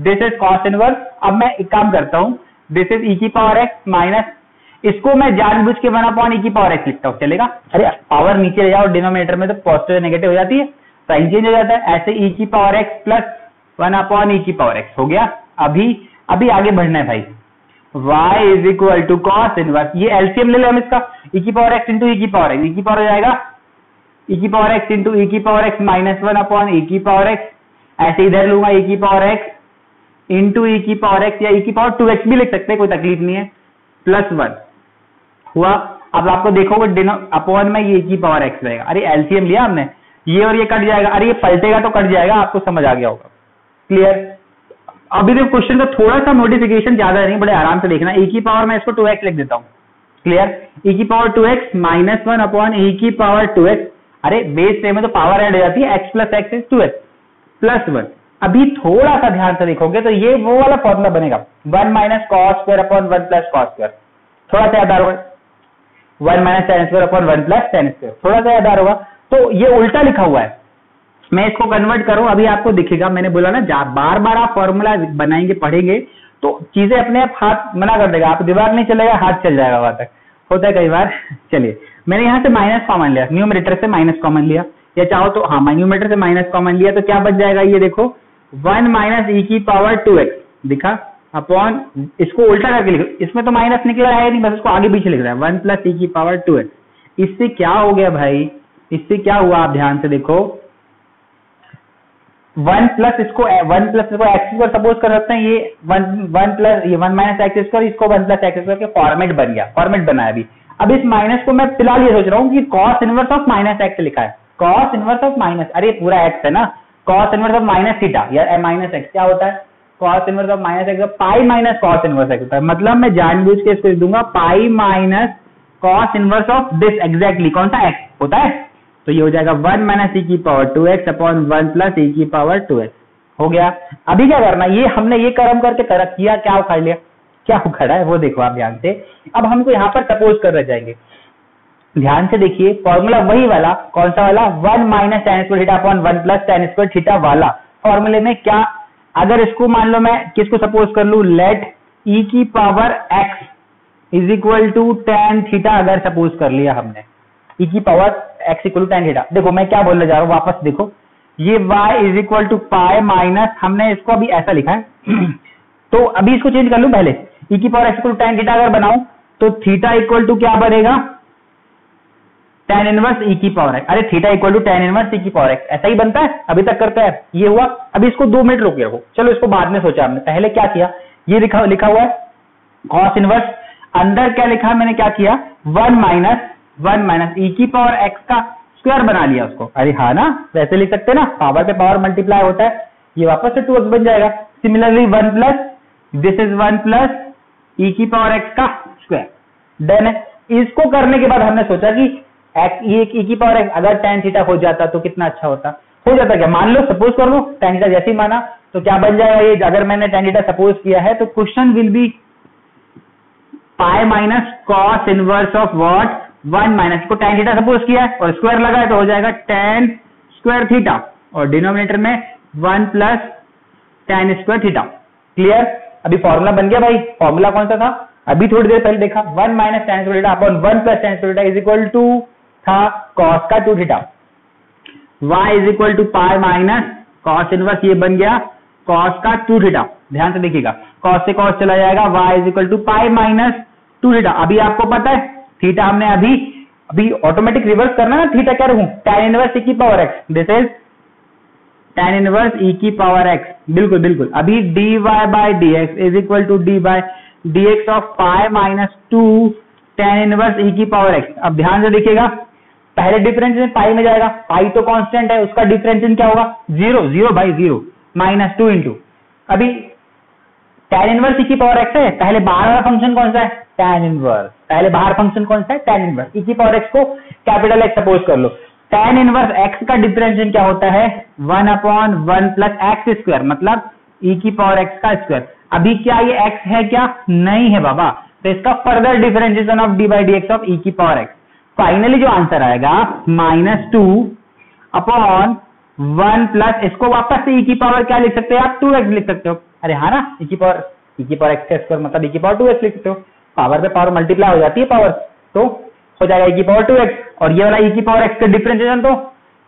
दिस इज कॉस इनवर्स, अब मैं एक काम करता हूँ, दिस इज ई की पावर एक्स माइनस, इसको मैं जानबूझ के 1 अपॉन ई की पावर एक्स लिखता हूँ, चलेगा। अरे पावर नीचे ले जाओ डिनोमिनेटर में तो पॉजिटिव नेगेटिव हो जाती है, साइन चेंज हो जाता है, ऐसे ई की power x plus 1 upon e की पावर एक्स हो गया। अभी अभी आगे बढ़ना है भाई, y is equal to cos inverse, ये एलसीएम ले लो हम इसका, e की पावर x इंटू e की पावर x, e की पावर हो जाएगा e की पावर x इंटू e की power x minus 1 upon e की पावर x, ऐसे इधर लूंगा e की पावर x इंटू e की पावर x, या e की पावर 2x भी लिख सकते हैं, कोई तकलीफ नहीं है, प्लस 1 हुआ। अब आपको देखोगे अपॉन में ये e की पावर x रहेगा, अरे एलसीएम लिया हमने, ये और ये कट जाएगा, अरे ये पलटेगा तो कट जाएगा, आपको समझ आ गया होगा, क्लियर। अभी देखो क्वेश्चन का थोड़ा सा मॉडिफिकेशन ज्यादा नहीं, बड़े आराम से देखना, e की पावर मैं इसको 2x लिख देता हूँ, क्लियर, e की power 2x minus 1 upon e की पावर 2x, अरे बेस से में तो पावर ऐड हो जाती है, x plus x is 2x plus 1। अभी थोड़ा सा ध्यान से देखोगे तो ये वो वाला फॉर्मूला बनेगा 1 minus cos square upon 1 plus cos square, थोड़ा सा याद आ रहा होगा, 1 minus tan square upon 1 plus tan square, थोड़ा सा याद आ रहा होगा। तो ये उल्टा लिखा हुआ है, मैं इसको कन्वर्ट करूं, अभी आपको दिखेगा, मैंने बोला ना बार बार आप फॉर्मूला बनाएंगे पढ़ेंगे तो चीजें अपने आप हाथ मना कर देगा, आप दिमाग नहीं चलेगा, हाथ चल जाएगा, वहां तक होता है कई बार। चलिए मैंने यहाँ से माइनस कॉमन लिया, न्यूमरेटर से माइनस कॉमन लिया, या चाहो तो हाँ न्यूमरेटर से माइनस कॉमन लिया, तो क्या बच जाएगा, ये देखो 1 माइनस ई की पावर 2x दिखा अपॉन, इसको उल्टा करके लिखो, इसमें तो माइनस निकला है नहीं, बस उसको आगे पीछे लिख रहा है 1 प्लस ई की पावर 2x। इससे क्या हो गया भाई, इससे क्या हुआ, आप ध्यान से देखो 1 प्लस इसको एक्स स्क्वायर सपोज कर सकते हैं, ये 1 माइनस एक्स स्क्वायर, इसको 1 प्लस एक्स स्क्वायर के फॉर्मेट बन गया, फॉर्मेट बनाया। अभी इस माइनस को मैं फिलहाल ये सोच रहा हूँ कि cos inverse of minus x लिखा है, कॉस इनवर्स ऑफ माइनस, अरे पूरा एक्स है ना, cos inverse of minus theta या माइनस एक्स क्या होता है, cos inverse of minus x, pi minus cos inverse x होता है, मतलब मैं जानबूझ के इसको दूंगा pi minus cos inverse of this, exactly कौन सा एक्स होता है, तो ये हो जाएगा 1 माइनस ई की power 2x upon 1 plus e की पावर 2x हो गया। अभी क्या करना, ये हमने ये कर्म करके किया, क्या उखाड़ लिया, क्या उखाड़ा है वो देखो आप ध्यान से। अब हमको यहाँ पर सपोज कर रह जाएंगे, ध्यान से देखिए फॉर्मूला वही वाला, कौन सा वाला, 1 minus tan square theta upon 1 plus tan square theta वाला फॉर्मूले में क्या, अगर इसको मान लो मैं किसको सपोज कर लू, लेट ई की power x is equal to tan theta, अगर सपोज कर लिया हमने ई की power x equal to tan theta, देखो मैं क्या बोलने जा रहा हूँ, वापस देखो ये y is equal to pi minus, हमने इसको अभी ऐसा लिखा है तो अभी इसको चेंज कर लूं पहले, e की power x equal to tan theta अगर बनाऊं तो थीटा इक्वल टू क्या बनेगा, tan इनवर्स e की पावर x, अरे theta equal to tan inverse e की पावर x, ऐसा ही बनता है, अभी तक करता है। ये हुआ, अभी इसको 2 मिनट रोके रखो, चलो इसको बाद में सोचा हमने, पहले क्या किया, ये लिखा हुआ है cos इनवर्स, अंदर क्या लिखा मैंने, क्या किया 1 माइनस e की पावर x का स्क्वायर बना लिया उसको, अरे हाँ ना, वैसे लिख सकते ना, पावर पे पावर मल्टीप्लाई होता है, ये वापस से 2x बन जाएगा। Similarly 1 plus this is 1 plus e की पावर x का स्क्वायर। देन इसको करने के बाद हमने सोचा कि e की पावर x अगर tan थीटा हो जाता तो कितना अच्छा होता, हो जाता क्या, मान लो सपोज कर लो tan थीटा, जैसे ही माना तो क्या बन जाएगा ये, अगर मैंने tan थीटा सपोज किया है तो question will be pi minus cos inverse of what 1 minus, इसको tan थीटा सपोज किया है और स्क्वायर लगा है तो हो जाएगा tan स्क्वायर थीटा और डिनोमिनेटर में 1 plus tan square theta. Clear, अभी फॉर्मूला बन गया भाई, फॉर्मूला कौन सा था अभी थोड़ी देर पहले देखा, 1 minus tan square theta upon 1 plus tan square theta is equal to था cos का 2 theta, y is equal to pi minus cos inverse, ये बन गया cos का 2 थीटा। ध्यान से देखिएगा, cos से cos चला जाएगा, y is equal to pi minus 2 theta. अभी आपको पता है थीटा हमने अभी ऑटोमेटिक रिवर्स करना ना, थीटा क्या रखूं tan इनवर्स e की power x, this is tan inverse e की पावर x, बिल्कुल बिल्कुल। अभी dy by dx is equal to d by dx of pi minus 2 tan inverse e की पावर x। अब ध्यान से देखिएगा, पहले डिफरेंशिएशन पाई में जाएगा, पाई तो कांस्टेंट है, उसका डिफरेंशिएशन क्या होगा 0 माइनस 2 इंटू, अभी tan इनवर्स e की पावर x है, पहले बाहर वाला फंक्शन कौन सा है tan इनवर्स, पहले बाहर फंक्शन कौन सा है tan इनवर्स e की पावर x को कैपिटल x सपोज कर लो, tan इनवर्स x का डिफरेंशिएशन क्या होता है 1/1 प्लस एक्स स्क्वायर, मतलब e की पावर x का स्क्वायर। अभी क्या ये x है क्या, नहीं है बाबा, तो इसका further differentiation of d by d x of e की पावर x, फाइनली जो आंसर आएगा -2/1 प्लस, इसको वापस से e की पावर क्या लिख सकते हो आप 2x लिख सकते हो, अरे हाँ ना, e की पावर x का स्क्वायर मतलब e की पावर 2x लिखते हो, पावर पे पावर मल्टीप्लाई हो जाती है पावर, तो हो जाएगा e की पावर 2x। और ये वाला e की पावर x का डिफरेंशिएशन तो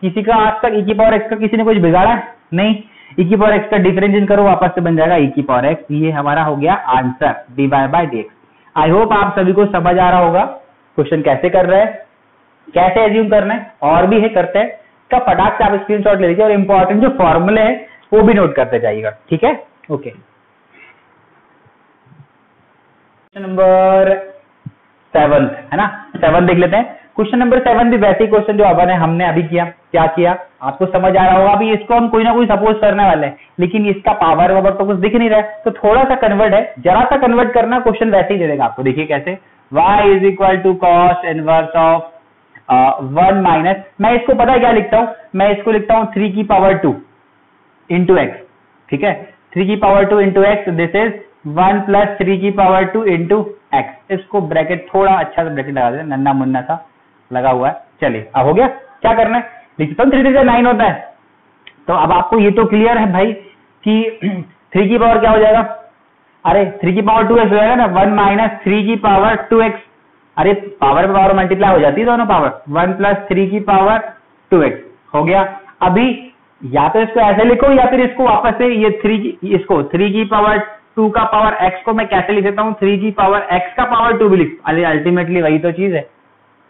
किसी का आज तक e की पावर x का किसी ने कुछ बिगाड़ा नहीं, e की पावर x का डिफरेंशिएशन करो वापस से बन जाएगा e की पावर x। ये हमारा हो गया answer dy by dx। I hope आप सभी को समझ आ रहा होगा क्वेश्चन कैसे कर रहे हैं, कैसे एज्यूम करना है, और भी है करते हैं इसका, फटाक से आप स्क्रीनशॉट ले लीजिए और इंपॉर्टेंट जो फॉर्मूले हैं वो भी नोट करते जाइएगा, ठीक है। ओके, क्वेश्चन नंबर 7 है ना, 7 देख लेते हैं। क्वेश्चन नंबर 7 भी वैसे ही क्वेश्चन जो अपन है हमने अभी किया, क्या किया आपको समझ आ रहा होगा। अभी इसको हम कोई ना कोई सपोज करने वाले हैं, लेकिन इसका पावर वावर तो कुछ दिख नहीं रहा है, तो थोड़ा सा कन्वर्ट है, जरा सा कन्वर्ट करना, क्वेश्चन वैसे ही दे देगा आपको। देखिए कैसे, y is equal to cos inverse of 1 minus, मैं इसको पता है क्या लिखता हूँ, मैं इसको लिखता हूँ 3^2 इंटू एक्स, ठीक है, 3^2 into x, this is 1 plus 3^2 into x. इसको ब्रैकेट, थोड़ा अच्छा सा ब्रैकेट लगा देते, नन्ना मुन्ना सा लगा हुआ है। चलिए अब हो गया, क्या करना है लिखता हूँ, 3 से 9 होता है, तो अब आपको ये तो क्लियर है भाई कि 3 की पावर क्या हो जाएगा, अरे 3^2x हो जाएगा ना, 1 माइनस 3^2x, अरे पावर पे पावर मल्टीप्लाई हो जाती है दोनों पावर, 1 प्लस 3^2x हो गया। अभी या तो इसको ऐसे लिखो या फिर इसको वापस से ये 3 की पावर 2 का पावर x को मैं कैसे लिख देता हूँ, 3 की पावर x का पावर 2 भी लिख, अरे अल्टीमेटली वही तो चीज है,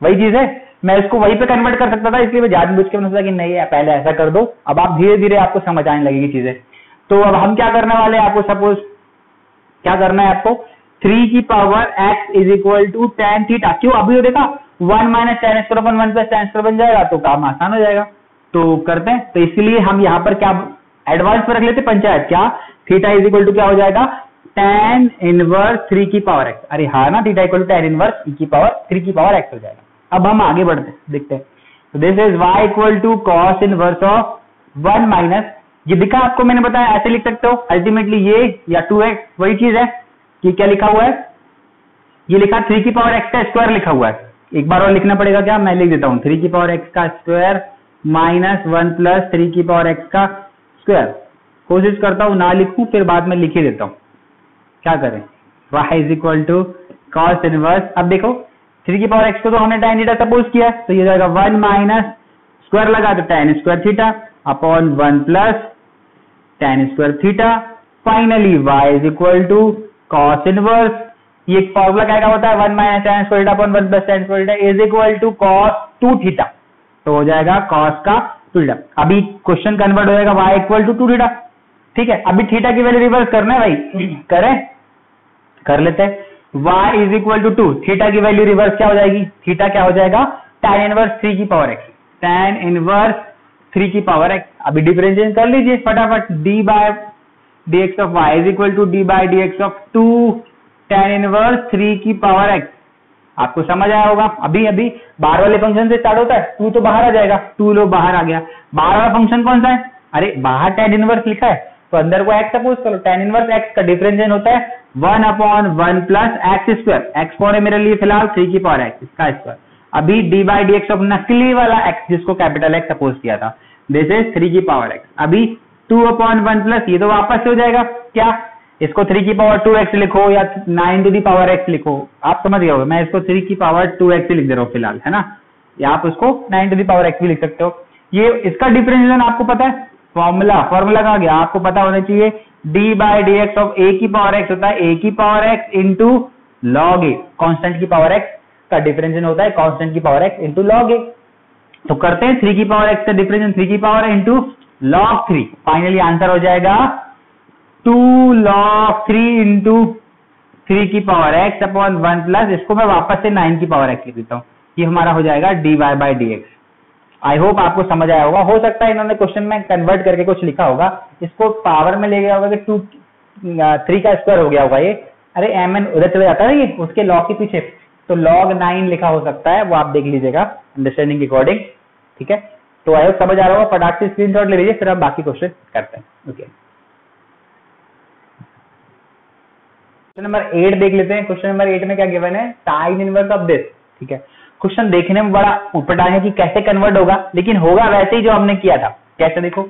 वही चीज है, मैं इसको वही पे कन्वर्ट कर सकता था, इसलिए मैं जानबूझ के सोचा कि नहीं पहले ऐसा कर दो। अब आप धीरे धीरे आपको समझ आने लगेगी चीजें। तो अब हम क्या करने वाले हैं, आपको सपोज क्या करना है आपको, 3 की power x is equal to tan theta, क्यों अभी देखा 1 minus tan square 1 plus tan square बन जाएगा, तो काम आसान हो जाएगा, तो करते हैं। तो इसलिए हम यहाँ पर क्या एडवांस पर रख लेते पंचायत, क्या थीटा इज इक्वल टू क्या हो जाएगा tan इनवर्स 3 की पावर x, अरे हाँ ना, theta equal to tan inverse e की पावर 3 की पावर x हो जाएगा। अब हम आगे बढ़ते हैं, देखते हैं, तो this is y equal to cos inverse of 1 minus, ये दिखा आपको मैंने बताया ऐसे लिख सकते हो, अल्टीमेटली ये या 2x वही चीज है। ये क्या लिखा हुआ है, ये लिखा 3 की पावर x का स्क्वायर लिखा हुआ है, एक बार और लिखना पड़ेगा, क्या मैं लिख देता हूँ 3 की पावर x का स्क्वायर माइनस 1 प्लस 3 की पावर x का स्क्वायर। कोशिश करता हूं ना लिखूं, फिर बाद में लिख ही देता हूं, क्या करें, y is equal to cos inverse. अब देखो 3 की पावर x को तो हमने tan थीटा सपोज किया, तो ये जाएगा 1 माइनस स्क्वायर लगा तो tan square theta upon 1 plus tan square theta. Finally y is equal to cos inverse, ये एक फॉर्मूला क्या होता है, 1 minus tan square theta upon 1 plus tan square theta is equal to cos 2 theta, तो हो जाएगा कॉस का 2 theta. अभी क्वेश्चन कन्वर्ट हो जाएगा y इक्वल टू 2 थीटा, ठीक है। अभी थीटा की वैल्यू रिवर्स करना है भाई, करें, कर लेते हैं। y is equal to 2, theta की वैल्यू रिवर्स क्या हो जाएगी, थीटा क्या हो जाएगा tan इनवर्स 3 की पावर x, tan इनवर्स 3 की पावर x। अभी डिफरेंशिएशन कर लीजिए फटाफट, d by dx of y is equal to d by dx of 2 tan inverse 3 की पावर x। आपको समझ आया होगा, अभी अभी 12 वाले फंक्शन से स्टार्ट होता है, 2 तो बाहर आ जाएगा, 2 लो बाहर आ गया। 12 वाला फंक्शन कौन सा है, अरे बाहर tan इनवर्स लिखा है तो अंदर को x सपोज करो, tan इनवर्स x का डिफरेंशिएशन होता है 1 upon 1 plus x square, x power है मेरे लिए फिलहाल 3 की पावर x इसका स्क्वायर। अभी d by d x of नकली वाला x जिसको कैपिटल x सपोज किया था, दिस इज 3 की पावर x। अभी 2 अपॉन 1 प्लस, ये तो वापस हो जाएगा क्या, इसको 3 की पावर 2x लिखो या 9 टू दी पावर x लिखो, आप समझ गए होगे। मैं इसको 3 की पावर 2x लिख दे रहा हूँ फिलहाल, है ना, या आप उसको 9 टू दी पावर x भी लिख सकते हो। ये इसका डिफरेंशिएशन आपको पता है, फॉर्मूला कहाँ गया आपको पता होना चाहिए, d by d x of a की पावर x होता है a की power x into log a, constant की पावर x का डिफरेंशिएशन होता है कॉन्स्टेंट की power x into log a। तो करते हैं 3 की पावर x का डिफरेंशिएशन 3 की power into log 3, finally answer हो जाएगा 2 लॉग 3 इंटू 3 की पावर x अपॉन 1 प्लस, इसको मैं वापस से 9 की पावर x लिख देता हूँ, ये हमारा हो जाएगा dy by d x. I hope आपको समझ आया होगा, हो सकता है इन्होंने क्वेश्चन में कन्वर्ट करके कुछ लिखा होगा, इसको पावर में ले गया होगा कि 3 का स्क्वायर हो गया होगा ये, अरे एम एन उधर चले जाता है ये उसके लॉग के पीछे, तो लॉग 9 लिखा हो सकता है, वो आप देख लीजिएगा अंडरस्टैंडिंग के अकॉर्डिंग, ठीक है। तो आई होप समझ आ रहा होगा, फटाक से स्क्रीनशॉट ले लीजिए, फिर आप बाकी क्वेश्चन करते हैं। ओके, क्वेश्चन नंबर 8 देख लेते हैं। क्वेश्चन नंबर 8 में क्या गिवन है, साइन इनवर्स ऑफ दिस, ठीक है। क्वेश्चन देखने में बड़ा उपटा है कि कैसे कन्वर्ट होगा, लेकिन होगा वैसे ही जो हमने किया था, कैसे देखो,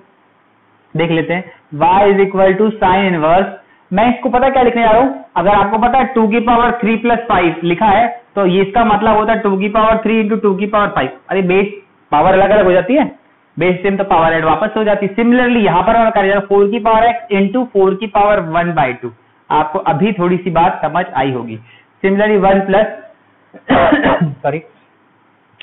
देख लेते हैं। y is equal to sine inverse, मैं इसको पता क्या लिखने जा रहा हूँ, अगर आपको पता है 2 की पावर 3 प्लस 5 लिखा है तो ये इसका मतलब होता है 2 की पावर 3 इंटू 2 की पावर 5, अरे बेस पावर अलग अलग हो जाती है, बेस सेम तो पावर एड वापस हो जाती है। सिमिलरली यहाँ पर 4 की पावर x इंटू 4 की पावर 1 बाई 2, आपको अभी थोड़ी सी बात समझ आई होगी। सिमिलरली 1 प्लस सॉरी,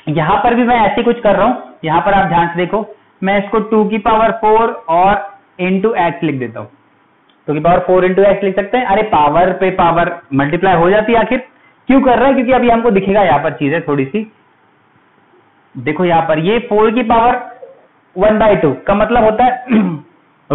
यहाँ पर भी मैं ऐसे कुछ कर रहा हूँ, यहाँ पर आप ध्यान से देखो, मैं इसको 2 की पावर 4 और इंटू एक्स लिख देता हूँ, 2 की पावर 4 इंटू एक्स लिख सकते हैं। अरे पावर पे पावर मल्टीप्लाई हो जाती है, आखिर क्यों कर रहा है, क्योंकि अभी हमको दिखेगा यहाँ पर चीजें थोड़ी सी, देखो यहाँ पर ये 4 की पावर 1 बाई 2 का मतलब होता है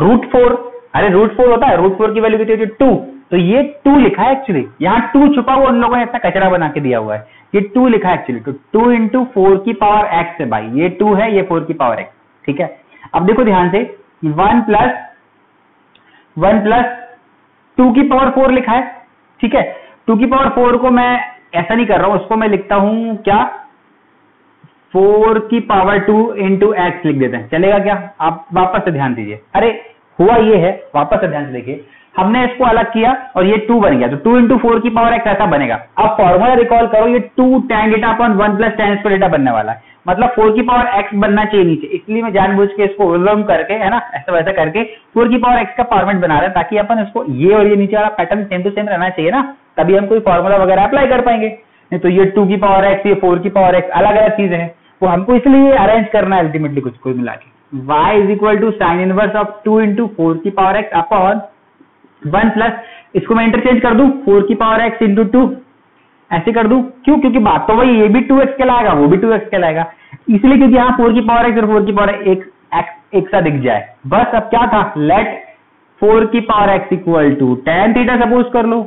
√4, अरे √4 होता है, √4 की वैल्यू कितनी होती है 2, तो ये 2 लिखा है एक्चुअली, यहाँ 2 छुपा हुआ उन लोगों ने ऐसा कचरा बना के दिया हुआ है, ये 2 लिखा है एक्चुअली, तो 2 इंटू 4 की पावर x है भाई, ये 2 है ये 4 की पावर x, ठीक है। अब देखो ध्यान से 1 प्लस 2 की पावर 4 लिखा है, ठीक है। 2 की पावर 4 को मैं ऐसा नहीं कर रहा हूं, उसको मैं लिखता हूं क्या, 4 की पावर 2 इंटू एक्स लिख देते हैं, चलेगा क्या, आप वापस से ध्यान दीजिए। अरे हुआ ये है, वापस से ध्यान से देखिए, हमने इसको अलग किया और ये 2 बन गया, तो 2 इंटू 4 की पावर x ऐसा बनेगा। अब फॉर्मूला रिकॉल करो, ये 2 tan theta upon 1 plus tan square theta बनने वाला है, मतलब 4 की पावर x बनना चाहिए नीचे, इसलिए मैं जानबूझ के इसको ओवरलैप करके, है ना, ऐसा वैसा करके 4 की पावर x का फॉर्मेट बना रहे हैं, ताकि अपन इसको ये और ये नीचे वाला पैटर्न सेम टू सेम रहना चाहिए ना, तभी हम कोई फॉर्मूला वगैरह अप्लाई कर पाएंगे, नहीं तो ये 2 की पावर x ये 4 की पावर x अलग अलग चीजें हैं, वो हमको इसलिए अरेंज करना है अल्टीमेटली कुछ कोई मिला के। y is equal to sine inverse of 2 into 4 की पावर x अपॉन 1 प्लस, इसको मैं इंटरचेंज कर दूं 4 की पावर x इंटू 2 ऐसे कर दूं, क्यों, क्योंकि बात तो वही, ये भी 2x कहलाएगा वो भी 2x कहलाएगा, इसलिए क्योंकि यहाँ 4 की पावर x और 4 की पावर x एक सा दिख जाए बस। अब क्या था, लेट 4 की power x equal to tan theta suppose कर लो,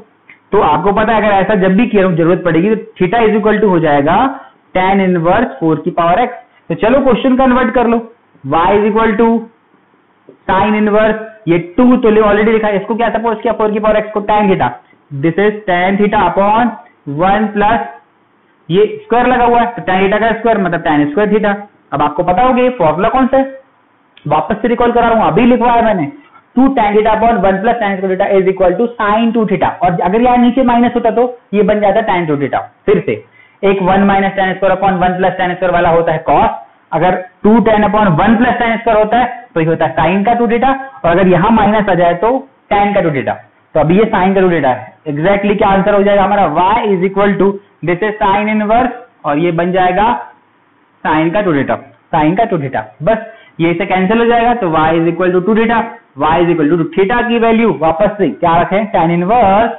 तो आपको पता है अगर ऐसा जब भी किया जरूरत पड़ेगी तो थीटा इज इक्वल टू हो जाएगा tan इनवर्स 4 की पावर x। तो चलो क्वेश्चन कन्वर्ट कर लो, y is equal to sine inverse, ये 2 तो ले ऑलरेडी लिखा है, इसको क्या सपोज किया 4 की पावर x को tan theta, this is tan theta upon 1 plus ये स्क्वायर लगा हुआ है, तो tan थीटा का स्क्वायर मतलब tan स्क्वायर थीटा। अब आपको पता होगा ये फॉर्मूला कौन सा है, वापस से रिकॉल करा रहा हूं, अभी लिखवाया मैंने 2 tan theta upon 1 plus tan square theta is equal to sin 2 theta, और अगर यहाँ नीचे माइनस होता तो ये बन जाता tan 2 थीटा, फिर से एक 1 minus tan square upon 1 plus tan square वाला होता है cos, अगर 2 tan अपॉन 1 प्लस tan स्क्वायर होता है तो ये होता है साइन का 2 डेटा, और अगर यहाँ माइनस आ जाए तो tan का 2 डेटा। तो अभी ये साइन का 2 डेटा है। एग्जैक्टली क्या आंसर हो जाएगा हमारा? y is equal to this is sine inverse, और ये बन जाएगा साइन का 2 डेटा, साइन का 2 डेटा। बस ये इसे कैंसिल हो जाएगा, तो y is equal to 2 theta, y is equal to theta की वैल्यू वापस से क्या रखें, tan इनवर्स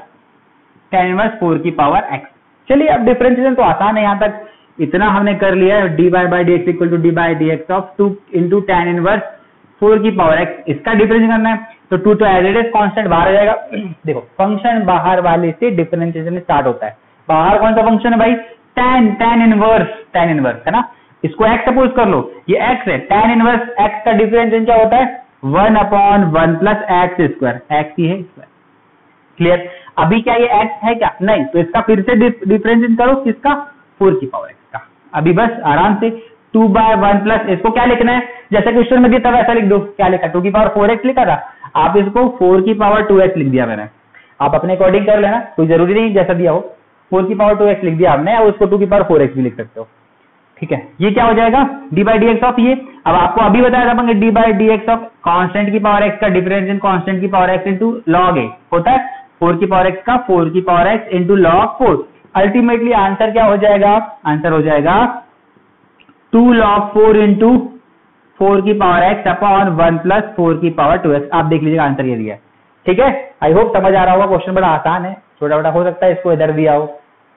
4 की पावर x। चलिए अब डिफरेंशिएशन तो आसान है, यहाँ तक इतना हमने कर लिया है। dy by dx equal to dy by dx of 2 into tan inverse 4 की पावर x, इसका डिफरेंशिएशन करना है। तो 2 तो एज इट इज कांस्टेंट बाहर आ जाएगा। देखो फंक्शन बाहर वाले से डिफरेंशिएशन स्टार्ट होता है। बाहर कौन सा फंक्शन है भाई? tan इनवर्स है ना। इसको x सपोज कर लो, ये x है। tan इनवर्स x का डिफरेंशिएशन क्या होता है? 1 upon 1 plus x square, x ही है स्क्वायर। क्लियर? अभी क्या ये x है क्या? नहीं, तो इसका फिर से डिफरेंशिएशन करो, किसका? 4 की पावर x का। अभी बस आराम से 2 बाय 1 प्लस, इसको क्या लिखना है जैसे क्वेश्चन में दिया था वैसा लिख दो। क्या लिखा? 2 की पावर 4x लिखा था, आप इसको 4 की पावर 2x लिख दिया मैंने। आप अपने अकॉर्डिंग कर लेना, कोई जरूरी नहीं जैसा दिया हो। 4 की पावर 2x लिख दिया हमने, और उसको 2 की पावर 4x भी लिख सकते हो, ठीक है। ये क्या हो जाएगा? D by d x of ये, अब आपको अभी बताया था d by d x of constant की पावर एक्स का डिफरेंशिएशन कॉन्स्टेंट की power x into log a होता है, 4 की पावर एक्स का 4 की power x into log 4। Ultimately answer क्या हो जाएगा? आंसर हो जाएगा 2 log 4 इंटू 4 की पावर x अपॉन 1 प्लस 4 की पावर 2x। आप देख लीजिएगा आंसर ये दिया है, ठीक है। आई होप समझ आ रहा होगा। क्वेश्चन बड़ा आसान है, छोटा बड़ा हो सकता है। इसको इधर दिया हो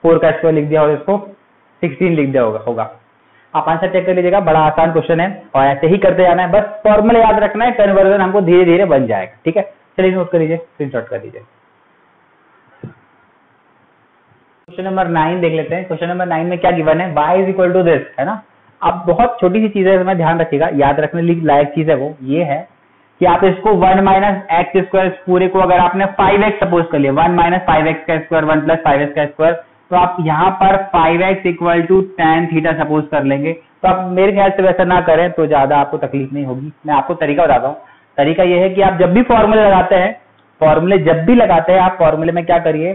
4 का स्क्वायर लिख दिया हो, इसको 16 लिख दिया होगा। आप आंसर चेक कर लीजिएगा, बड़ा आसान क्वेश्चन है। और ऐसे ही करते जाना है, बस फॉर्मूला याद रखना है, कन्वर्जन हमको धीरे धीरे बन जाएगा, ठीक है। चलिए नोट कर लीजिए, स्क्रीनशॉट कर लीजिए। क्वेश्चन नंबर 9 देख लेते हैं। क्वेश्चन नंबर 9 में क्या गिवन है? y is equal to this, है ना। आप बहुत छोटी सी चीज है, इसमें ध्यान रखिएगा, याद रखने लायक चीज है। वो ये है कि आप इसको 1 माइनस एक्स स्क्वायर पूरे को अगर आपने 5x सपोज कर लिया, 1 माइनस 5x का स्क्वायर 1 प्लस 5x का स्क्वायर, तो आप यहाँ पर 5x equal to tan theta suppose कर लेंगे। तो आप मेरे ख्याल से वैसा ना करें तो ज्यादा आपको तकलीफ नहीं होगी। मैं आपको तरीका बताता हूँ। तरीका यह है कि आप जब भी फॉर्मूले लगाते हैं, फॉर्मूले जब भी लगाते हैं, आप फॉर्मूले में क्या करिए,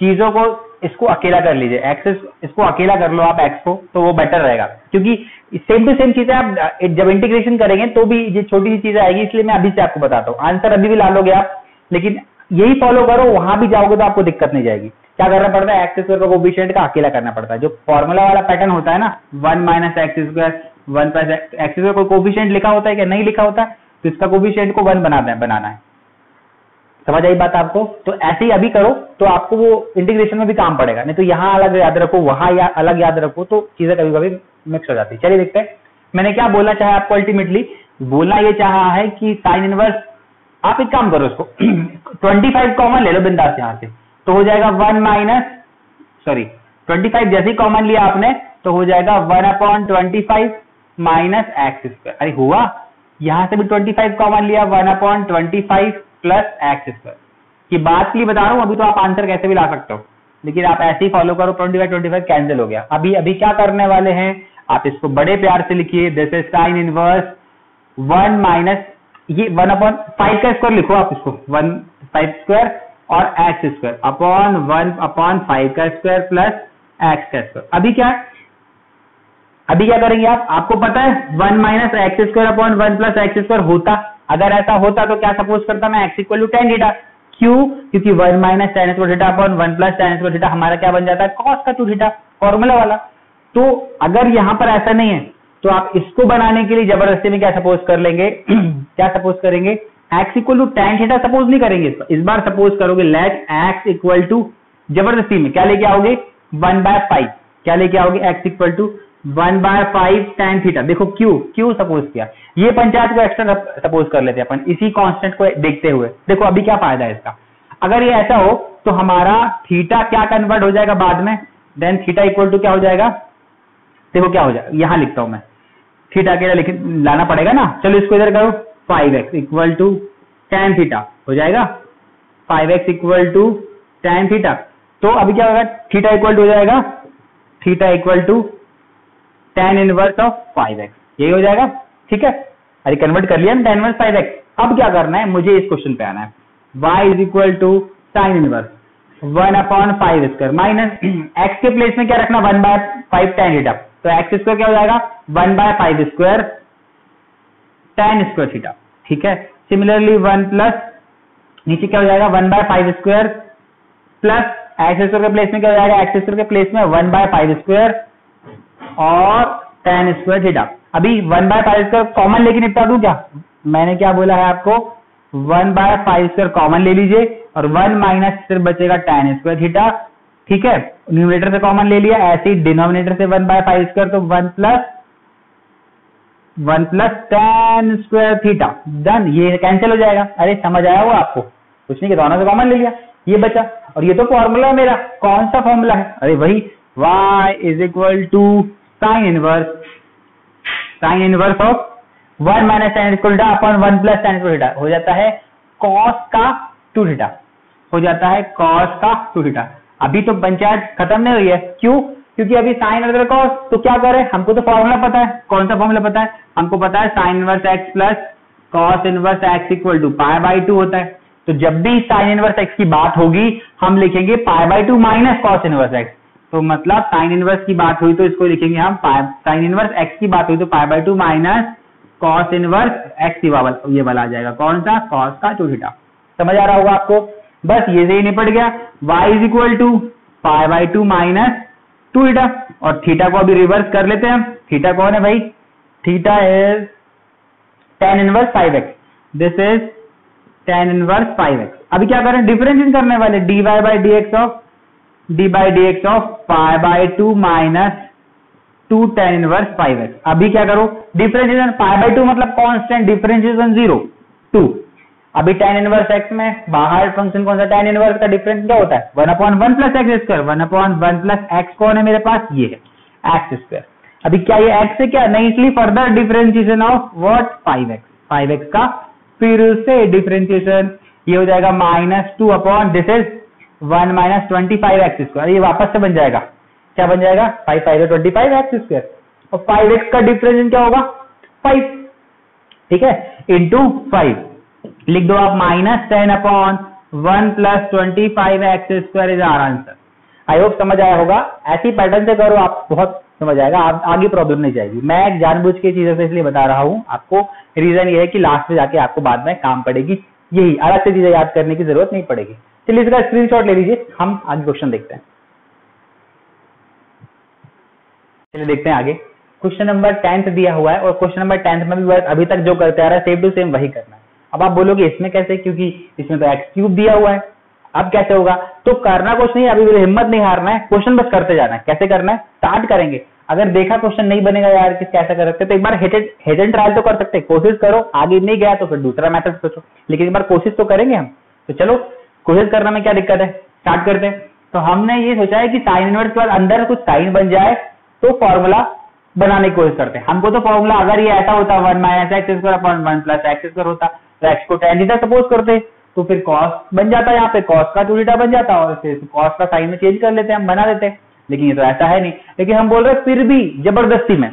चीजों को इसको अकेला कर लीजिए। एक्स इसको अकेला कर लो आप, एक्स को, तो वो बेटर रहेगा, क्योंकि सेम टू सेम चीजें आप जब इंटीग्रेशन करेंगे तो भी ये छोटी सी चीजें आएगी। इसलिए मैं अभी से आपको बताता हूँ, आंसर अभी भी ला लोगे आप, लेकिन यही फॉलो करो, वहां भी जाओगे तो आपको दिक्कत नहीं जाएगी। क्या करना पड़ता है? एक्स स्क्वायर का कोएफिशिएंट का अकेला करना पड़ता है। जो फॉर्मूला वाला पैटर्न होता है ना, 1 minus x square 1 plus x square, कोई कोएफिशिएंट लिखा होता है कि नहीं लिखा होता है, तो इसका कोएफिशिएंट को 1 बनाना है। समझ आई बात आपको? तो ऐसे ही अभी करो तो आपको वो इंटीग्रेशन में भी काम पड़ेगा, नहीं तो यहाँ अलग याद रखो, वहां अलग याद रखो, तो चीजें कभी कभी मिक्स हो जाती है। चलिए देखते हैं मैंने क्या बोला चाहे आपको। अल्टीमेटली बोला ये चाहा है कि साइन इनवर्स, आप एक काम करो, इसको 25 कॉमन ले लो बिंदास यहाँ से, तो हो जाएगा 25 जैसे कॉमन लिया आपने तो हो जाएगा 1/25 माइनस एक्स स्क्वायर। अरे हुआ, यहाँ से भी 25 कॉमन लिया, 1/25 प्लस एक्स स्क्वायर। ये बात के लिए बता रहा हूँ, अभी तो आप आंसर कैसे भी ला सकते हो, लेकिन आप ऐसे ही फॉलो करो। 25 कैंसिल हो गया। अभी क्या करने वाले हैं, आप इसको बड़े प्यार से लिखिए, जैसे साइन इनवर्स 1 माइनस ये 1/5 का स्क्वायर लिखो आप इसको, 1/5 स्क्वायर और एक्स स्क्वायर अपॉन 1/5 का स्क्वायर प्लस एक्स का स्क्वायर। अभी क्या करेंगे आप, आपको पता है 1 minus x square upon 1 plus x square होता, अगर ऐसा होता तो क्या सपोज करता मैं, x equal to tan theta. क्यों? क्योंकि 1 minus tan square theta upon 1 plus tan square theta हमारा क्या बन जाता है, cos का 2 थीटा, फॉर्मूला वाला। तो अगर यहाँ पर ऐसा नहीं है तो आप इसको बनाने के लिए जबरदस्ती में क्या सपोज कर लेंगे क्या सपोज करेंगे, x equal to tan theta suppose नहीं करेंगे। इस बार सपोज करोगे लेट x इक्वल टू, जबरदस्ती में क्या लेके आओगे 1/5, क्या लेके आओगे x equal to 1/5 tan theta. देखो क्यों सपोज किया, ये पंचायत को एक्स्ट्रा सपोज कर लेते हैं अपन इसी कांस्टेंट को देखते हुए। देखो अभी क्या फायदा है इसका, अगर ये ऐसा हो तो हमारा थीटा क्या कन्वर्ट हो जाएगा बाद में, देन थीटा इक्वल टू क्या हो जाएगा, देखो क्या हो जाएगा, यहाँ लिखता हूं मैं, थीटा के लाना पड़ेगा ना। चलो इसको इधर करो, 5x equal to tan theta हो जाएगा, 5x equal to tan theta. तो अभी क्या होगा, थीटा इक्वल टू हो जाएगा, theta equal to tan inverse of 5x, यही हो जाएगा, ठीक है। अरे कन्वर्ट कर लिया tan इनवर्स 5x। अब क्या करना है, मुझे इस क्वेश्चन पे आना है, y is equal to sine inverse 1/5 square minus x के प्लेस में क्या रखना 1/5 tan थीटा। तो एक्स स्क्वायर क्या हो जाएगा 1/5 स्क्वायर tan स्क्वायर थीटा, ठीक है। सिमिलरली 1 प्लस नीचे क्या हो जाएगा 1/5 स्क्वायर प्लस एक्स स्क्वायर के प्लेस में क्या हो जाएगा एक्स स्क्वायर के प्लेस में 1/5 स्क्वायर और tan स्क्वायर थीटा। अभी 1/5 स्क्वायर कॉमन लेके निपटा दूं क्या, मैंने क्या बोला है आपको 1/5 स्क्वायर कॉमन ले लीजिए और 1 माइनस सिर्फ बचेगा tan स्क्वायर थीटा, ठीक है। न्यूमरेटर से कॉमन ले लिया, ऐसे ही डिनोमिनेटर से 1/5 स्क्वायर तो 1 plus tan square theta, done. ये कैंसिल हो जाएगा, अरे समझ आया वो आपको, कुछ नहीं, दोनों से कॉमन ले लिया, ये बचा। और ये तो फॉर्मूला है मेरा, कौन सा फॉर्मूला है, अरे वही y is equal to sine inverse of 1 minus tan square theta upon 1 plus tan square theta हो जाता है cos का 2 थीटा, हो जाता है cos का 2 थीटा। अभी तो पंचायत खत्म नहीं हुई है, क्यों, क्योंकि अभी साइन और कॉस, तो क्या करें, हमको तो फॉर्मूला पता है, कौन सा फॉर्मूला पता है हमको, पता है sine inverse x plus cos inverse x equal to π/2 होता है। तो जब भी साइन इनवर्स एक्स की बात होगी हम लिखेंगे π/2 माइनस कॉस इनवर्स एक्स, तो मतलब साइन इनवर्स की बात हुई तो इसको लिखेंगे हम साइन इनवर्स एक्स की बात हुई तो π/2 माइनस कॉस इनवर्स एक्स ये वाला आ जाएगा, कौन सा कॉस का 2 थीटा। समझ आ रहा होगा आपको, बस ये से ही निपट गया। y is equal to π/2 minus 2 theta, और थीटा को अभी रिवर्स कर लेते हैं हम, थीटा कौन है भाई, theta is tan inverse 5x, this is tan inverse 5x। अभी क्या करें, डिफरेंशिएट करने वाले dy/dx of π/2 minus 2 tan inverse 5x। अभी क्या करो, डिफरेंशिएशन π/2 मतलब कांस्टेंट, डिफरेंशिएशन 0 2। अभी tan इनवर्स x में बाहर फंक्शन कौन सा, tan इनवर्स का डिफरेंस क्या होता है 1/1 plus x square, 1/1 plus x कौन है मेरे पास, ये है एक्स स्क्वायर। अभी क्या ये x है क्या, नहीं, इसलिए further differentiation of what 5x का फिर से डिफरेंशिएशन, ये हो जाएगा -2 upon this is 1 25 x square, ये वापस से बन जाएगा, क्या बन जाएगा 5 × 25 एक्स स्क्वायर, और 5x का डिफरेंशिएशन क्या होगा 5, ठीक है, इंटू 5 लिख दो आप -10 upon 1 plus 25 x square is our answer. I hope समझ आया होगा, ऐसी पैटर्न से करो आप, बहुत समझ आएगा, आप आगे प्रॉब्लम नहीं जाएगी। मैं जानबूझ के चीजों से इसलिए बता रहा हूँ आपको, रीजन ये है कि लास्ट में जाके आपको बाद में काम पड़ेगी, यही अलग से चीजें याद करने की जरूरत नहीं पड़ेगी। चलिए इसका स्क्रीनशॉट ले लीजिए, हम आगे क्वेश्चन देखते हैं। चलिए देखते हैं आगे, क्वेश्चन नंबर 10 दिया हुआ है, और क्वेश्चन नंबर 10 में भी अभी तक जो करते आ रहा है सेम टू सेम वही करना है। अब आप बोलोगे इसमें कैसे, क्योंकि इसमें तो एक्स क्यूब दिया हुआ है, अब कैसे होगा, तो करना कुछ नहीं, अभी हिम्मत नहीं हारना है, क्वेश्चन बस करते जाना है, कैसे करना है स्टार्ट करेंगे। अगर देखा क्वेश्चन नहीं बनेगा यार कि कैसा कर सकते, तो एक बार हेड एंड ट्रायल तो कर सकते हैं, कोशिश करो, आगे नहीं गया तो फिर दूसरा मैथड सोचो, लेकिन एक बार कोशिश तो करेंगे हम, तो चलो कोशिश करने में क्या दिक्कत है, स्टार्ट करते हैं। तो हमने ये सोचा है कि साइन इनवर्स के बाद अंदर कुछ साइन बन जाए तो फॉर्मूला बनाने की कोशिश करते हैं। हमको तो फॉर्मूला अगर ये ऐसा होता 1 minus x square upon 1 plus x square होता, तो एक्स को tan थीटा सपोज करते तो फिर cos बन जाता, यहाँ पे cos का 2 थीटा बन जाता, और फिर cos का साइन में चेंज कर लेते हैं, हम बना लेते हैं, लेकिन ये तो ऐसा है नहीं। लेकिन हम बोल रहे हैं फिर भी जबरदस्ती में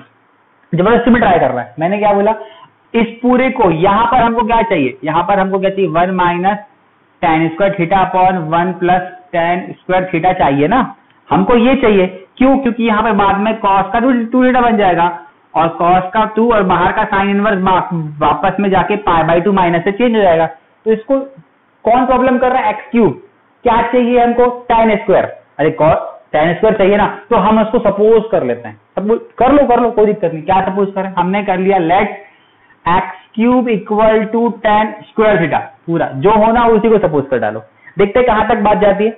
ट्राई कर रहा है। मैंने क्या बोला, इस पूरे को यहाँ पर हमको क्या चाहिए, यहाँ पर हमको क्या चाहिए 1 minus tan square theta upon 1 plus tan square theta चाहिए ना हमको, ये चाहिए क्यों, क्योंकि यहाँ पे बाद में cos का 2 थीटा बन जाएगा, और cos का 2 और बाहर का साइन इनवर्स वापस में जाके π/2 माइनस से चेंज हो जाएगा। तो इसको कौन प्रॉब्लम कर रहा है, एक्स क्यूब, क्या चाहिए हमको tan स्क्वायर, अरे tan स्क्वायर चाहिए ना, तो हम उसको सपोज कर लेते हैं, सपोज कर लो कोई दिक्कत नहीं। क्या सपोज करें, हमने कर लिया let x cube equal to tan square theta, पूरा जो होना उसी को सपोज कर डालो, देखते कहां तक बात जाती है।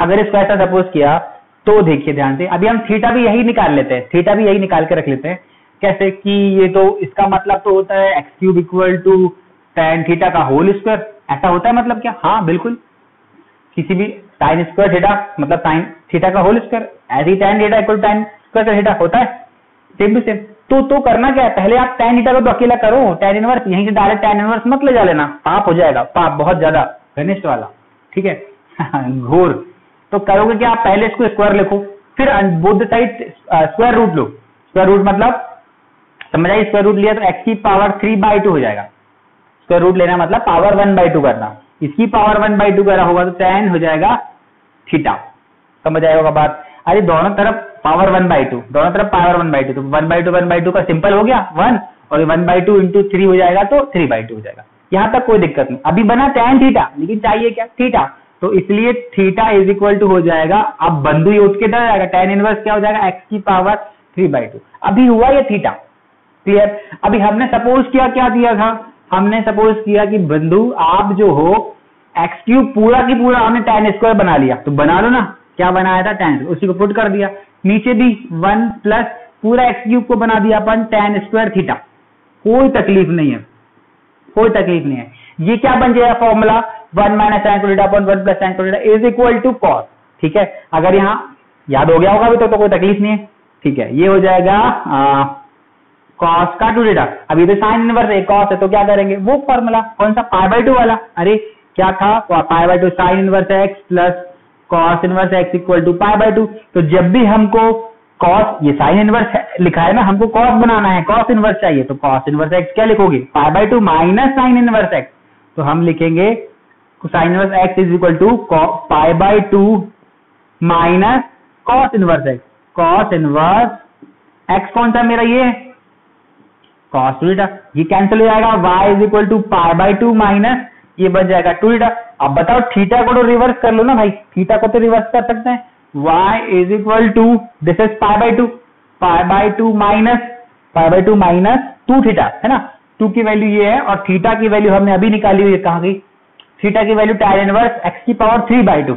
अगर इसको ऐसा सपोज किया तो देखिए ध्यान से, अभी हम थीटा भी यही निकाल लेते हैं, थीटा भी यही निकाल के रख लेते हैं, कैसे कि ये तो इसका मतलब तो होता है x cube equal to tan theta का होल स्क्वायर, ऐसा होता है मतलब क्या, हाँ बिल्कुल, किसी भी साइन स्क्वायर थीटा मतलब साइन थीटा का होल स्क्वायर, ऐसे ही tan theta equal tan square theta होता है सेम टू सेम। तो करना क्या है, पहले आप tan थीटा को तो अकेला करो, tan इनवर्स यहीं से डायरेक्ट tan इनवर्स मत ले जा लेना, पाप हो जाएगा, पाप बहुत ज्यादा घनिष्ठ वाला, ठीक है घोर। तो करोगे कि आप पहले इसको स्क्वायर लिखो, फिर बोथ साइड स्क्वायर रूट लो, स्क्वायर रूट मतलब समझ आइए, स्क्वायर रूट लिया तो x की पावर 3/2 हो जाएगा, स्क्वायर रूट लेना मतलब पावर 1/2 करना, इसकी पावर 1/2 करा होगा तो tan हो जाएगा थीटा, समझ आएगा बात। अरे दोनों तरफ पावर 1/2, दोनों तरफ पावर 1/2, तो 1/2 का सिंपल हो गया 1 और 1/2 इंटू 3 हो जाएगा तो 3/2 हो जाएगा। यहाँ तक कोई दिक्कत नहीं। अभी बना tan थीटा, लेकिन चाहिए क्या थीटा, तो इसलिए थीटा इज इक्वल टू हो जाएगा, अब बंधु ये उठ के डर जाएगा, tan इनवर्स क्या हो जाएगा x की पावर 3/2। अभी हुआ ये थीटा, क्लियर। अभी हमने सपोज किया, क्या दिया था हमने सपोज किया कि बंधु आप जो हो एक्स क्यूब पूरा की पूरा हमने tan स्क्वायर बना लिया, तो बना लो ना, क्या बनाया था tan, उसी को पुट कर दिया, नीचे भी 1 प्लस पूरा एक्स क्यूब को बना दिया अपन tan स्क्वायर थीटा, कोई तकलीफ नहीं है, कोई तकलीफ नहीं है। ये क्या बन जाएगा formula 1 minus tan Kota upon 1 plus tan Kota is equal to cos, ठीक है। अगर यहाँ याद हो गया होगा अभी तो कोई तकलीफ नहीं है, ठीक है। ये हो जाएगा cos का 2 डेटा, अभी तो sin इनवर्स है cos है तो क्या करेंगे वो फॉर्मूला, कौन सा π/2 वाला, अरे क्या था π/2 sin inverse x plus cos inverse x equal to π/2। तो जब भी हमको cos, ये sin इनवर्स लिखा है ना, हमको cos बनाना है, cos इनवर्स चाहिए, तो cos इनवर्स x क्या लिखोगे π/2 माइनस sin इनवर्स x, तो हम लिखेंगे sin inverse x is equal to π/2 minus cos inverse x। cos inverse x कौन सा मेरा, ये cos 2 थीटा, ये कैंसिल हो जाएगा, y is equal to π/2 minus ये बन जाएगा 2 थीटा। अब बताओ थीटा को तो रिवर्स कर लो ना भाई, थीटा को तो रिवर्स कर सकते हैं, y is equal to this is π/2 minus 2 theta है ना, 2 की वैल्यू ये है और थीटा की वैल्यू हमने अभी निकाली हुई है, कहाँ गई थीटा की वैल्यू tan इनवर्स x की पावर 3/2,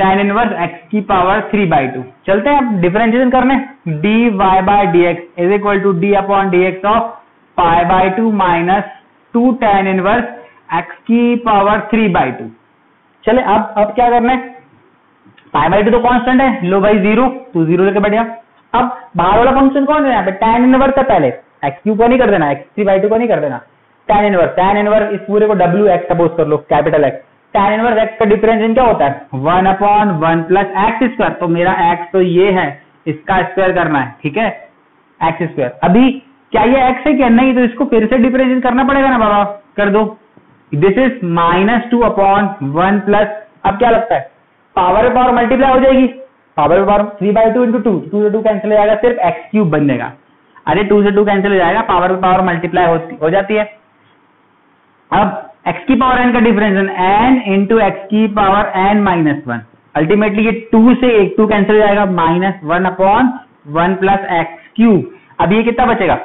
tan इनवर्स x की पावर 3/2। चलते हैं अब डिफरेंशिएशन करने, dy/dx is equal to d upon dx of π/2 minus 2 tan inverse x की पावर 3/2। चले अब क्या करना है, π/2 तो कांस्टेंट है, लो भाई 0, तो 0 लेके बैठ गया। अब बाहर वाला फंक्शन कौन है यहाँ पे tan इनवर्स का, पहले x³ को नहीं कर देना, x3/2 को नहीं कर देना, tan इनवर्स इस पूरे को wx सपोज कर लो, capital X, tan inverse x का डिफरेंशिएशन क्या होता है 1 अपॉन 1 प्लस x², तो मेरा x तो ये है, इसका स्क्वायर करना है, ठीक है x²। अभी क्या ये x है क्या, नहीं, तो इसको फिर से डिफरेंशिएशन करना पड़ेगा ना बाबा, कर दो, दिस इज -2 अपॉन 1 प्लस, अब क्या लगता है पावर मल्टीप्लाई हो जाएगी, पावर 3/2 इंटू 2 से 2 कैंसिल हो जाएगा, सिर्फ x³ बन जाएगा, अरे 2 से 2 कैंसिल हो जाएगा, पावर मल्टीप्लाई हो जाती है। अब x की पावर n का डिफरेंशिएशन n इंटू x की पावर n माइनस 1, अल्टीमेटली ये 2 से 2 कैंसिल हो जाएगा, -1 अपॉन 1 प्लस x³। अब ये कितना बचेगा,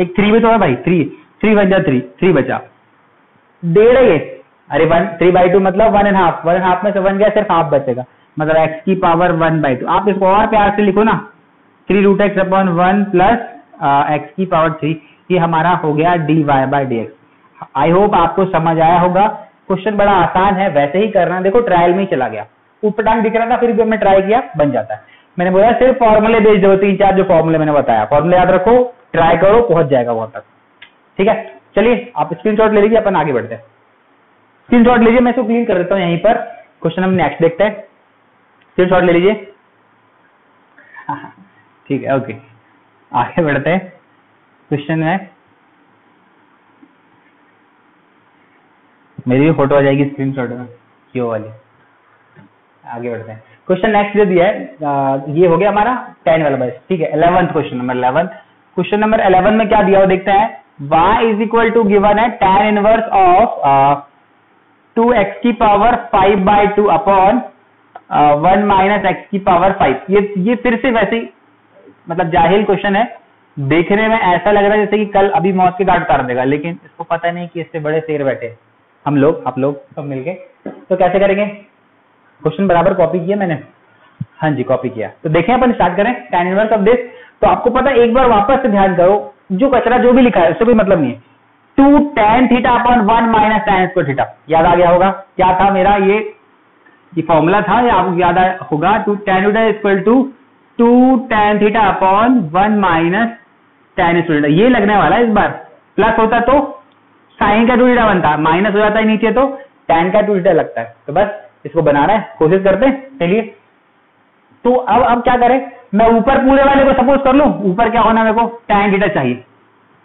एक 3 बचा भाई, 3 बचा 3 बचा डेढ़, ये अरे 3/2 मतलब 1.5 में से 1 गया, सिर्फ हाफ बचेगा, मतलब x की पावर 1/2। आप इसको और प्यार से लिखो ना, 3√x अपॉन 1 प्लस x की पावर 3, ये हमारा हो गया dy/dx। आई होप आपको समझ आया होगा, क्वेश्चन बड़ा आसान है, वैसे ही करना, देखो ट्रायल में ही चला गया, ऊपर टांग दिख रहा था फिर भी हमने ट्राई किया, बन जाता है। मैंने बोला सिर्फ फॉर्मूले भेज दो, 3-4 जो फॉर्मूले मैंने बताया, फॉर्मूले याद रखो, ट्राई करो, पहुंच जाएगा वहां तक, ठीक है। चलिए आप स्क्रीनशॉट ले लीजिए, अपन आगे बढ़ते हैं, स्क्रीन शॉट लीजिए, मैं इसको क्लीन कर देता हूं, यहीं पर क्वेश्चन हम नेक्स्ट देखते हैं, स्क्रीन शॉट ले लीजिए, ठीक है, ओके आगे बढ़ते हैं। क्वेश्चन है, मेरी भी फोटो आ जाएगी स्क्रीन शॉट में, क्यों वाली, आगे बढ़ते हैं। क्वेश्चन नेक्स्ट जो दिया है ये हो गया हमारा 10 वाला बस, ठीक है। 11th question number 11, question number 11 में क्या दिया हो देखते हैं, y is equal to given है tan इनवर्स ऑफ 2x की पावर 5/2 अपॉन 1 माइनस x की पावर 5। ये फिर से वैसे ही मतलब जाहिल क्वेश्चन है, देखने में ऐसा लग रहा है जैसे कि कल अभी मौत के घाट उतार देगा, लेकिन इसको पता नहीं कि इससे बड़े शेर बैठे, हम लोग आप लोग सब मिलके। तो कैसे करेंगे, क्वेश्चन बराबर कॉपी किया मैंने, हाँ जी कॉपी किया, तो देखें अपन स्टार्ट करें tan इनवर्स ऑफ दिस। तो आपको पता है, एक बार वापस से ध्यान करो, जो कचरा जो भी लिखा है उससे कोई मतलब नहीं है, 2 tan theta upon 1 minus tan square theta, याद आ गया होगा क्या था मेरा ये फॉर्मूला था, ये आपको याद आया होगा, 2 tan theta equal to 2 tan theta upon 1 minus tan square theta, ये लगने वाला है इस बार, प्लस होता तो साइन का 2 थीटा बनता, माइनस हो जाता है नीचे तो tan का 2 थीटा लगता है, तो बस इसको बनाना है, कोशिश करते हैं, चलिए। तो अब क्या करें, मैं ऊपर पूरे वाले को सपोज कर लूं, ऊपर क्या होना मेरे को tan थीटा चाहिए,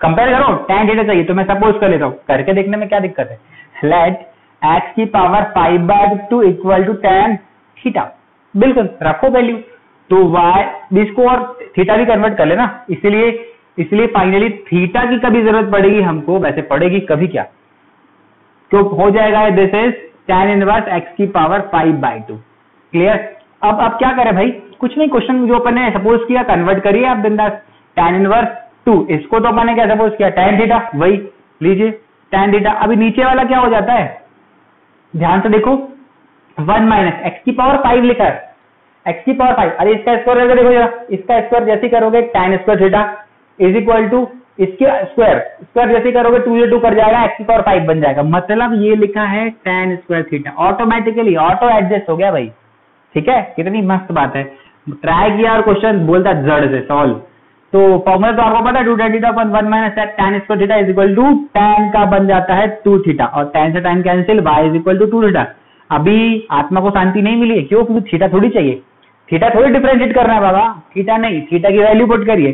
कंपेयर करो tan थीटा चाहिए, तो मैं सपोज कर लेता हूँ, करके देखने में क्या दिक्कत है, लेट x की power 5/2 equal to tan theta, बिल्कुल रखो वैल्यू, तो y इसको और थीटा भी कन्वर्ट कर लेना, इसलिए फाइनली थीटा की कभी जरूरत पड़ेगी हमको, वैसे पड़ेगी कभी क्या, तो हो जाएगा this is tan inverse x की पावर 5/2। क्लियर? अब क्या करें भाई, कुछ नहीं, क्वेश्चन जो अपन ने सपोज किया कन्वर्ट करिए आप बिंदास। tan इनवर्स 2 इसको तो अपन ने क्या सपोज किया tan थीटा, वही लीजिए tan थीटा। अभी नीचे वाला क्या हो जाता है, ध्यान से देखो 1 - x की पावर 5 लिखा है, x की पावर 5, अरे इसका स्क्वायर करके देखो जरा, इसका स्क्वायर जैसे करोगे tan square theta is equal to इसके स्क्वायर जैसे करोगे 2 से 2 कर जाएगा, x की पावर 5 बन जाएगा। मतलब ये लिखा है tan square theta, automatically auto adjust हो गया भाई। ठीक है, कितनी मस्त बात है, ट्राई किया और क्वेश्चन बोलता जड़ से सॉल्व। तो फॉर्मूला तो आपको पता है 2 tan theta upon 1 - tan square theta is equal to tan का बन जाता है 2 थीटा और tan से tan cancel, y is equal to 2 theta. अभी आत्मा को शांति नहीं मिली है, क्यों? क्योंकि थीटा थोड़ी चाहिए, थीटा थोड़ी डिफरेंशिएट करना है बाबा, थीटा नहीं, थीटा की वैल्यू पुट करिए,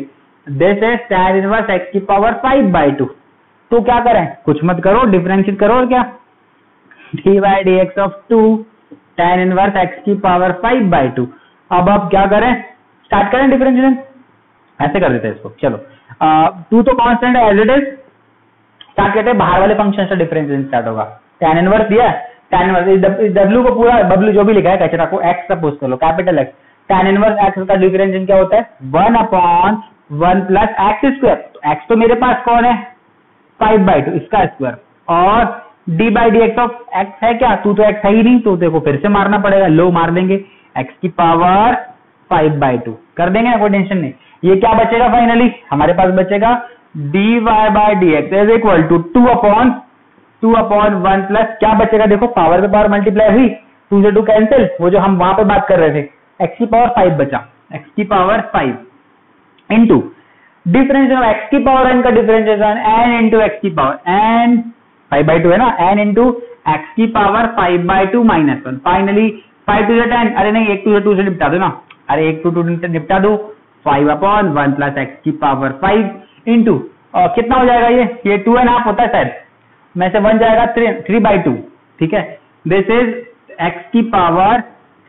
this is tan inverse x की पावर 5/2। तो क्या करें, कुछ मत करो, डिफरेंशिएट करो और क्या, dy/dx of 2 tan inverse x की पावर 5/2। अब आप क्या करें, स्टार्ट करें डिफरेंशिएशन, ऐसे कर देते हैं इसको, चलो 2 तो कांस्टेंट है एज इट इज, स्टार्ट करते हैं बाहर वाले फंक्शन से डिफरेंशिएशन स्टार्ट होगा। tan इनवर्स दिया, tan इनवर्स w को पूरा w जो भी लिखा है कचरा को x सपोज कर लो, capital X। tan inverse x का डिफरेंशिएशन क्या होता है 1/1 + x स्क्वायर, तो x तो मेरे पास कौन है 5/2 इसका स्क्वायर, और d/dx ऑफ x है क्या, तू तो x है ही नहीं, तो देखो फिर से मारना पड़ेगा, लो मार देंगे x की पावर 5/2 कर देंगे ना, कोई टेंशन नहीं। ये क्या बचेगा फाइनली हमारे पास, बचेगा dy/dx इज इक्वल टू 2/1 + क्या बचेगा, देखो पावर पे पावर मल्टीप्लाई हुई, 2 से 2 कैंसिल, वो जो हम वहां पे बात कर रहे थे x की पावर 5 बचा, x की पावर 5 इंटू डिफरेंशिएशन x की पावर n का डिफरेंशिएशन n इंटू x की पावर n 5/2 है ना, n इंटू x की पावर 5/2 -1। फाइनली 5 2 10, अरे नहीं 1 2 2 से निपटा दो ना, अरे 1 2 2 से निपटा दो, 5/1 + x की पावर 5 इंटू कितना हो जाएगा, ये 2.5 होता है शायद, मैं से 1 जाएगा 3/2। ठीक है, दिस इज x की पावर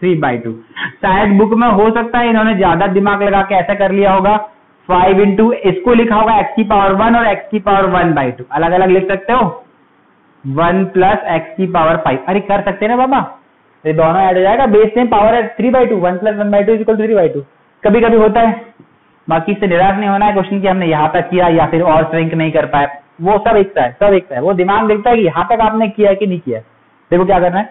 3/2। शायद बुक में हो सकता है इन्होंने ज्यादा दिमाग लगा के ऐसा कर लिया होगा, 5 इंटू इसको लिखा होगा x की पावर 1 और x की पावर 1/2 अलग अलग लिख सकते हो, 1 + x की पावर 5, अरे कर सकते हैं ना बाबा, ये दोनों ऐड हो जाएगा, बेस में पावर है 3/2, 1 + 1/2 = 3/2, कभी कभी होता है। बाकी इससे निराश नहीं होना है, क्वेश्चन की हमने यहाँ तक किया या फिर और श्रिंक नहीं कर पाया, वो सब एक सा है, सब एक सा है, वो दिमाग देखता है कि यहाँ तक आपने किया है कि नहीं किया। देखो क्या करना है,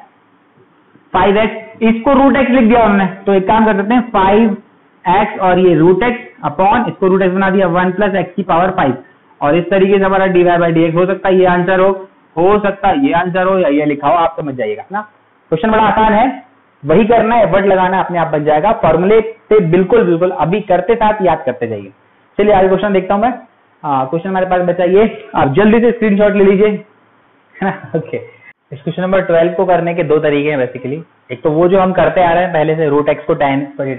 5x इसको रूट x लिख दिया हमने, तो एक काम कर सकते हैं 5x और ये रूट x अपॉन इसको रूट x बना दिया 1 + x की पावर 5, और इस तरीके से हमारा dy/dx हो सकता है, ये आंसर हो सकता है ये आंसर हो, या ये लिखा हो, आप समझ जाइएगा ना, क्वेश्चन बड़ा आसान है, वही करना है, एफर्ट लगाना अपने आप बन जाएगा, फॉर्मूले से बिल्कुल अभी करते साथ याद करते जाइए। चलिए आगे क्वेश्चन देखता हूँ मैं, क्वेश्चन हमारे पास बचा ये, आप जल्दी से स्क्रीनशॉट ले लीजिए है ना। ओके, इस क्वेश्चन नंबर 12 को करने के 2 तरीके हैं बेसिकली, एक तो वो जो हम करते आ रहे हैं पहले से, रूट एक्स को tan स्क्वायर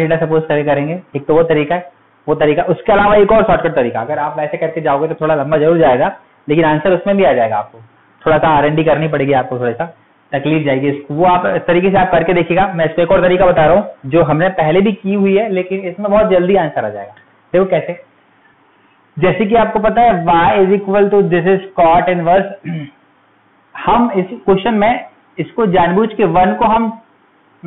थीटा सपोज करके करेंगे, एक तो वो तरीका है, वो तरीका उसके अलावा एक और शॉर्टकट तरीका, अगर आप वैसे करके जाओगे तो थोड़ा लंबा जरूर जाएगा, लेकिन आंसर उसमें भी आ जाएगा, आपको थोड़ा सा आर&डी करनी पड़ेगी, आपको थोड़ा सा तकलीफ जाएगी, वो आप इस तरीके से आप करके देखिएगा। मैं इसको एक और तरीका बता रहा हूँ जो हमने पहले भी की हुई है, लेकिन इसमें बहुत जल्दी आंसर आ जाएगा। देखो कैसे, जैसे कि आपको पता है y is equal to this is cot inverse, हम इस क्वेश्चन में इसको जानबूझ के 1 को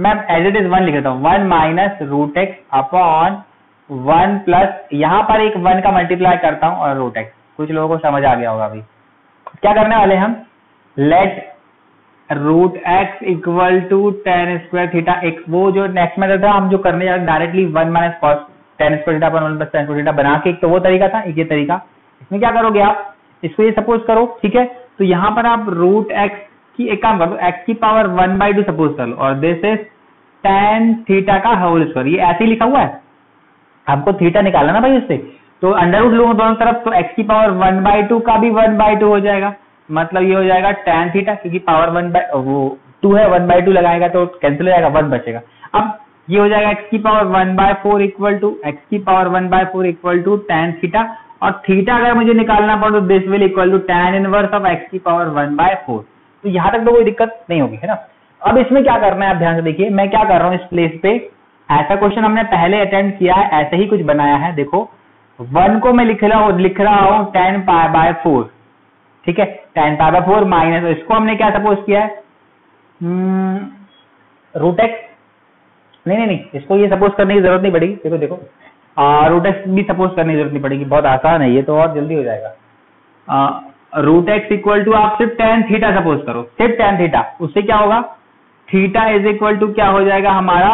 मैं एज इट इज 1 लिख देता हूँ, 1 - रूट x अपॉन 1 + यहाँ पर एक 1 का मल्टीप्लाई करता हूँ और रूट x, कुछ लोगों को समझ आ गया होगा। अभी क्या करने वाले हम, let root x equal to tan square theta x, वो जो नेक्स्ट मेथड था हम जो करने जा रहे directly 1 - cos tan square theta बना के, एक तो वो तरीका था, एक ये तरीका। इसमें क्या करोगे आप, इसको ये सपोज करो, ठीक है, तो यहाँ पर आप रूट x की एक काम कर दो, x की पावर 1/2 सपोज कर लो, और दिस इज tan थीटा का होल स्क्वायर, ये ऐसे ही लिखा हुआ है, आपको थीटा निकालना ना भाई उससे, तो अंडर रूट लो दोनों तरफ, तो x की पावर 1/2 का भी 1/2 हो जाएगा, मतलब ये हो जाएगा tan थीटा, क्योंकि पावर 2 है, 1/2 लगाएगा तो कैंसिल हो जाएगा, 1 बचेगा। अब ये हो जाएगा x की power 1/4 equal to tan theta, और थीटा अगर मुझे निकालना पड़े तो this will equal to tan inverse of x की पावर 1/4, तो यहाँ तक तो कोई दिक्कत नहीं होगी है ना। अब इसमें क्या करना है आप ध्यान से देखिए, मैं क्या कर रहा हूँ इस प्लेस पे ऐसा क्वेश्चन हमने पहले अटेम्प्ट किया है, ऐसे ही कुछ बनाया है। देखो 1 को मैं लिख रहा हूं 10π/4, ठीक है, 10π/4 माइनस, इसको हमने क्या सपोज किया है, रूट एक्स, नहीं इसको ये सपोज करने की जरूरत नहीं पड़ेगी। देखो रूट एक्स भी सपोज करने की जरूरत नहीं पड़ेगी, बहुत आसान है ये तो, और जल्दी हो जाएगा। रूट एक्स इक्वल टू आप सिर्फ tan थीटा सपोज करो, सिर्फ tan थीटा, उससे क्या होगा, थीटा इज इक्वल टू क्या हो जाएगा हमारा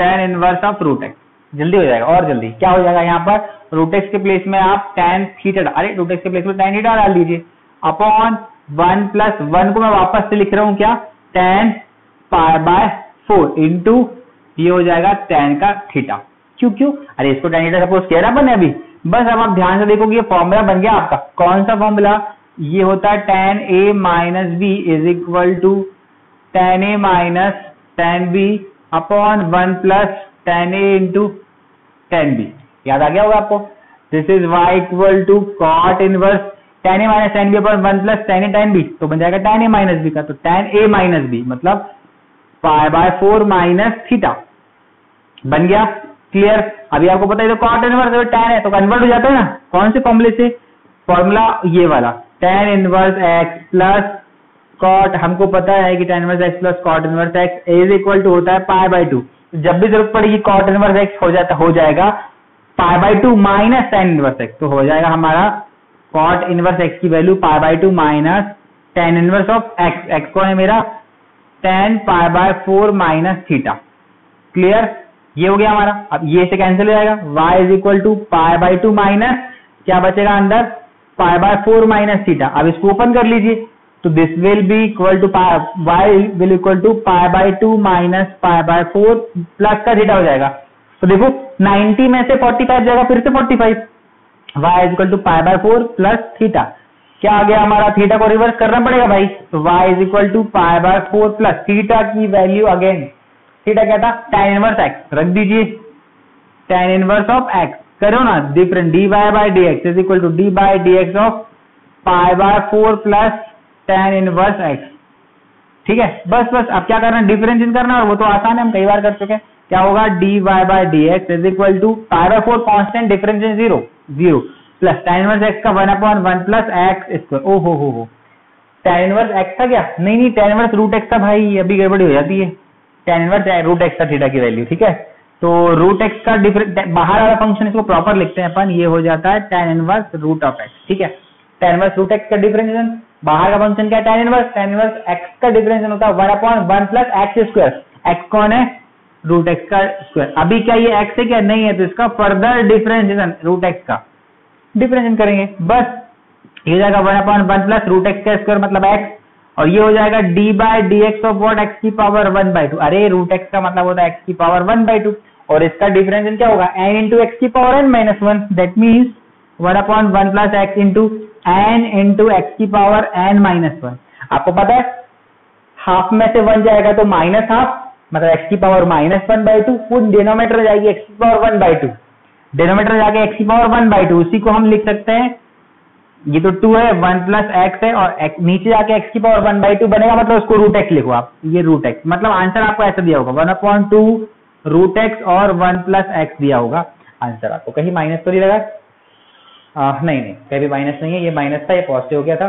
tan inverse of root x, जल्दी हो जाएगा, और जल्दी क्या हो जाएगा, यहाँ पर रूट एक्स के प्लेस में आप tan थीटा, अरे रूट एक्स के प्लेस में tan थीटा डाल दीजिए, अपॉन 1 + 1 को मैं वापस से लिख रहा हूँ क्या, tan π/4 इंटू ये हो जाएगा tan का थीटा, क्यों अरे इसको tan थीटा सपोज किया ना अभी, बस अब आप ध्यान से देखो कि ये फॉर्मूला बन गया आपका, कौन सा फॉर्मूला, ये होता है tan a - b is equal to tan a - tan b अपॉन 1 + tan a into tan b, याद आ गया होगा आपको। This is y equal to cot inverse tan a - tan b अपॉन 1 + tan a - tan b, तो बन जाएगा tan a - b का, तो tan a - b मतलब π/4 माइनस थीटा बन गया, क्लियर। अभी आपको पता है तो cot इनवर्स tan है तो कन्वर्ट हो जाता है ना, कौन से फॉर्मूले से, फॉर्मूला ये वाला tan inverse x plus cot, हमको पता है कि tan inverse x plus cot inverse x is equal to होता है π/2, जब भी जरूरत पड़ेगी कॉट इनवर्स x हो जाएगा π/2 माइनस tan इनवर्स x, तो हो जाएगा हमारा कॉट इनवर्स x की value π/2 minus tan inverse of x, x कौन है मेरा, tan π/4 माइनस थीटा, क्लियर, ये हो गया हमारा। अब ये से कैंसिल हो जाएगा, y is equal to π/2 minus क्या बचेगा अंदर, π/4 माइनस थीटा। अब इसको ओपन कर लीजिए तो this will be equal to y equal to π/2 minus π/4 plus का थीटा हो जाएगा, तो देखो 90 में से 45 जाएगा, फिर से 45, y equal to π/4 plus theta, क्या आ गया हमारा, थीटा को रिवर्स करना पड़ेगा भाई, तो y equal to π/4 plus theta की वैल्यू अगेन, थीटा क्या था tan इनवर्स x, रख दीजिए tan इनवर्स ऑफ x, करो ना different dy/dx is equal to dy/dx of π/4 plus tan inverse x, ठीक है, बस अब क्या करना है, डिफरेंशिएशन करना, और वो तो आसान है, हम कई बार कर चुके हैं। क्या होगा dy/dx is equal to π/4 constant, differentiation 0 plus tan inverse x का 1/1 प्लस x स्क्वायर, ओ हो tan इनवर्स x था क्या, नहीं tan इनवर्स रूट x था भाई, अभी गड़बड़ी हो जाती है, tan इनवर्स रूट x का थीटा की वैल्यू, ठीक है, तो रूट x का डिफरेंस बाहर वाला फंक्शन, इसको प्रॉपर लिखते हैं अपन, ये हो जाता है tan inverse root of x, ठीक है, tan इनवर्स रूट x का डिफरेंशिएशन, बाहर का फंक्शन क्या है tan इनवर्स x का डिफरेंशिएशन होता है 1/1 प्लस x स्क्वायर, x कौन है रूट x का स्क्वायर, अभी क्या ये x है क्या, नहीं है, तो इसका फर्दर डिफरेंशिएशन रूट x का डिफरेंशिएशन करेंगे, बस ये जाएगा 1/1 प्लस रूट x का स्क्वायर मतलब x, और ये हो जाएगा dy/dx ऑफ व्हाट x की पावर 1/2, अरे रूट x का मतलब होता है x की पावर 1/2, और इसका डिफरेंशिएशन क्या होगा n इंटू x की power n - 1, that means 1/1 plus x into n into x की पावर n - 1। आपको पता है हाफ में से 1 जाएगा तो -हाफ मतलब x की पावर -1/2, वो डिनोमिनेटर जाएगी x की पावर 1/2, डिनोमिनेटर जाके x की पावर 1/2, उसी को हम लिख सकते हैं, ये तो 2 है, 1 प्लस x है, और x नीचे जाके x की पावर 1/2 बनेगा, मतलब उसको रूट एक्स लिखो आप, ये रूट एक्स, मतलब आंसर आपको ऐसा दिया होगा 1/2 रूट एक्स और 1 + x दिया होगा आंसर आपको, कहीं माइनस तो नहीं लगा, नहीं कभी माइनस नहीं है, ये माइनस था, ये पॉजिटिव हो गया था,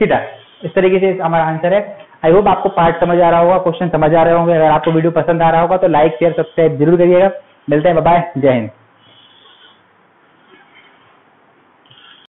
ठीक है, इस तरीके से हमारा आंसर है। आई होप आपको पार्ट समझ आ रहा होगा, क्वेश्चन समझ आ रहे होंगे, अगर आपको वीडियो पसंद आ रहा होगा तो लाइक शेयर सब्सक्राइब जरूर करिएगा, मिलते हैं, बाय, जय हिंद।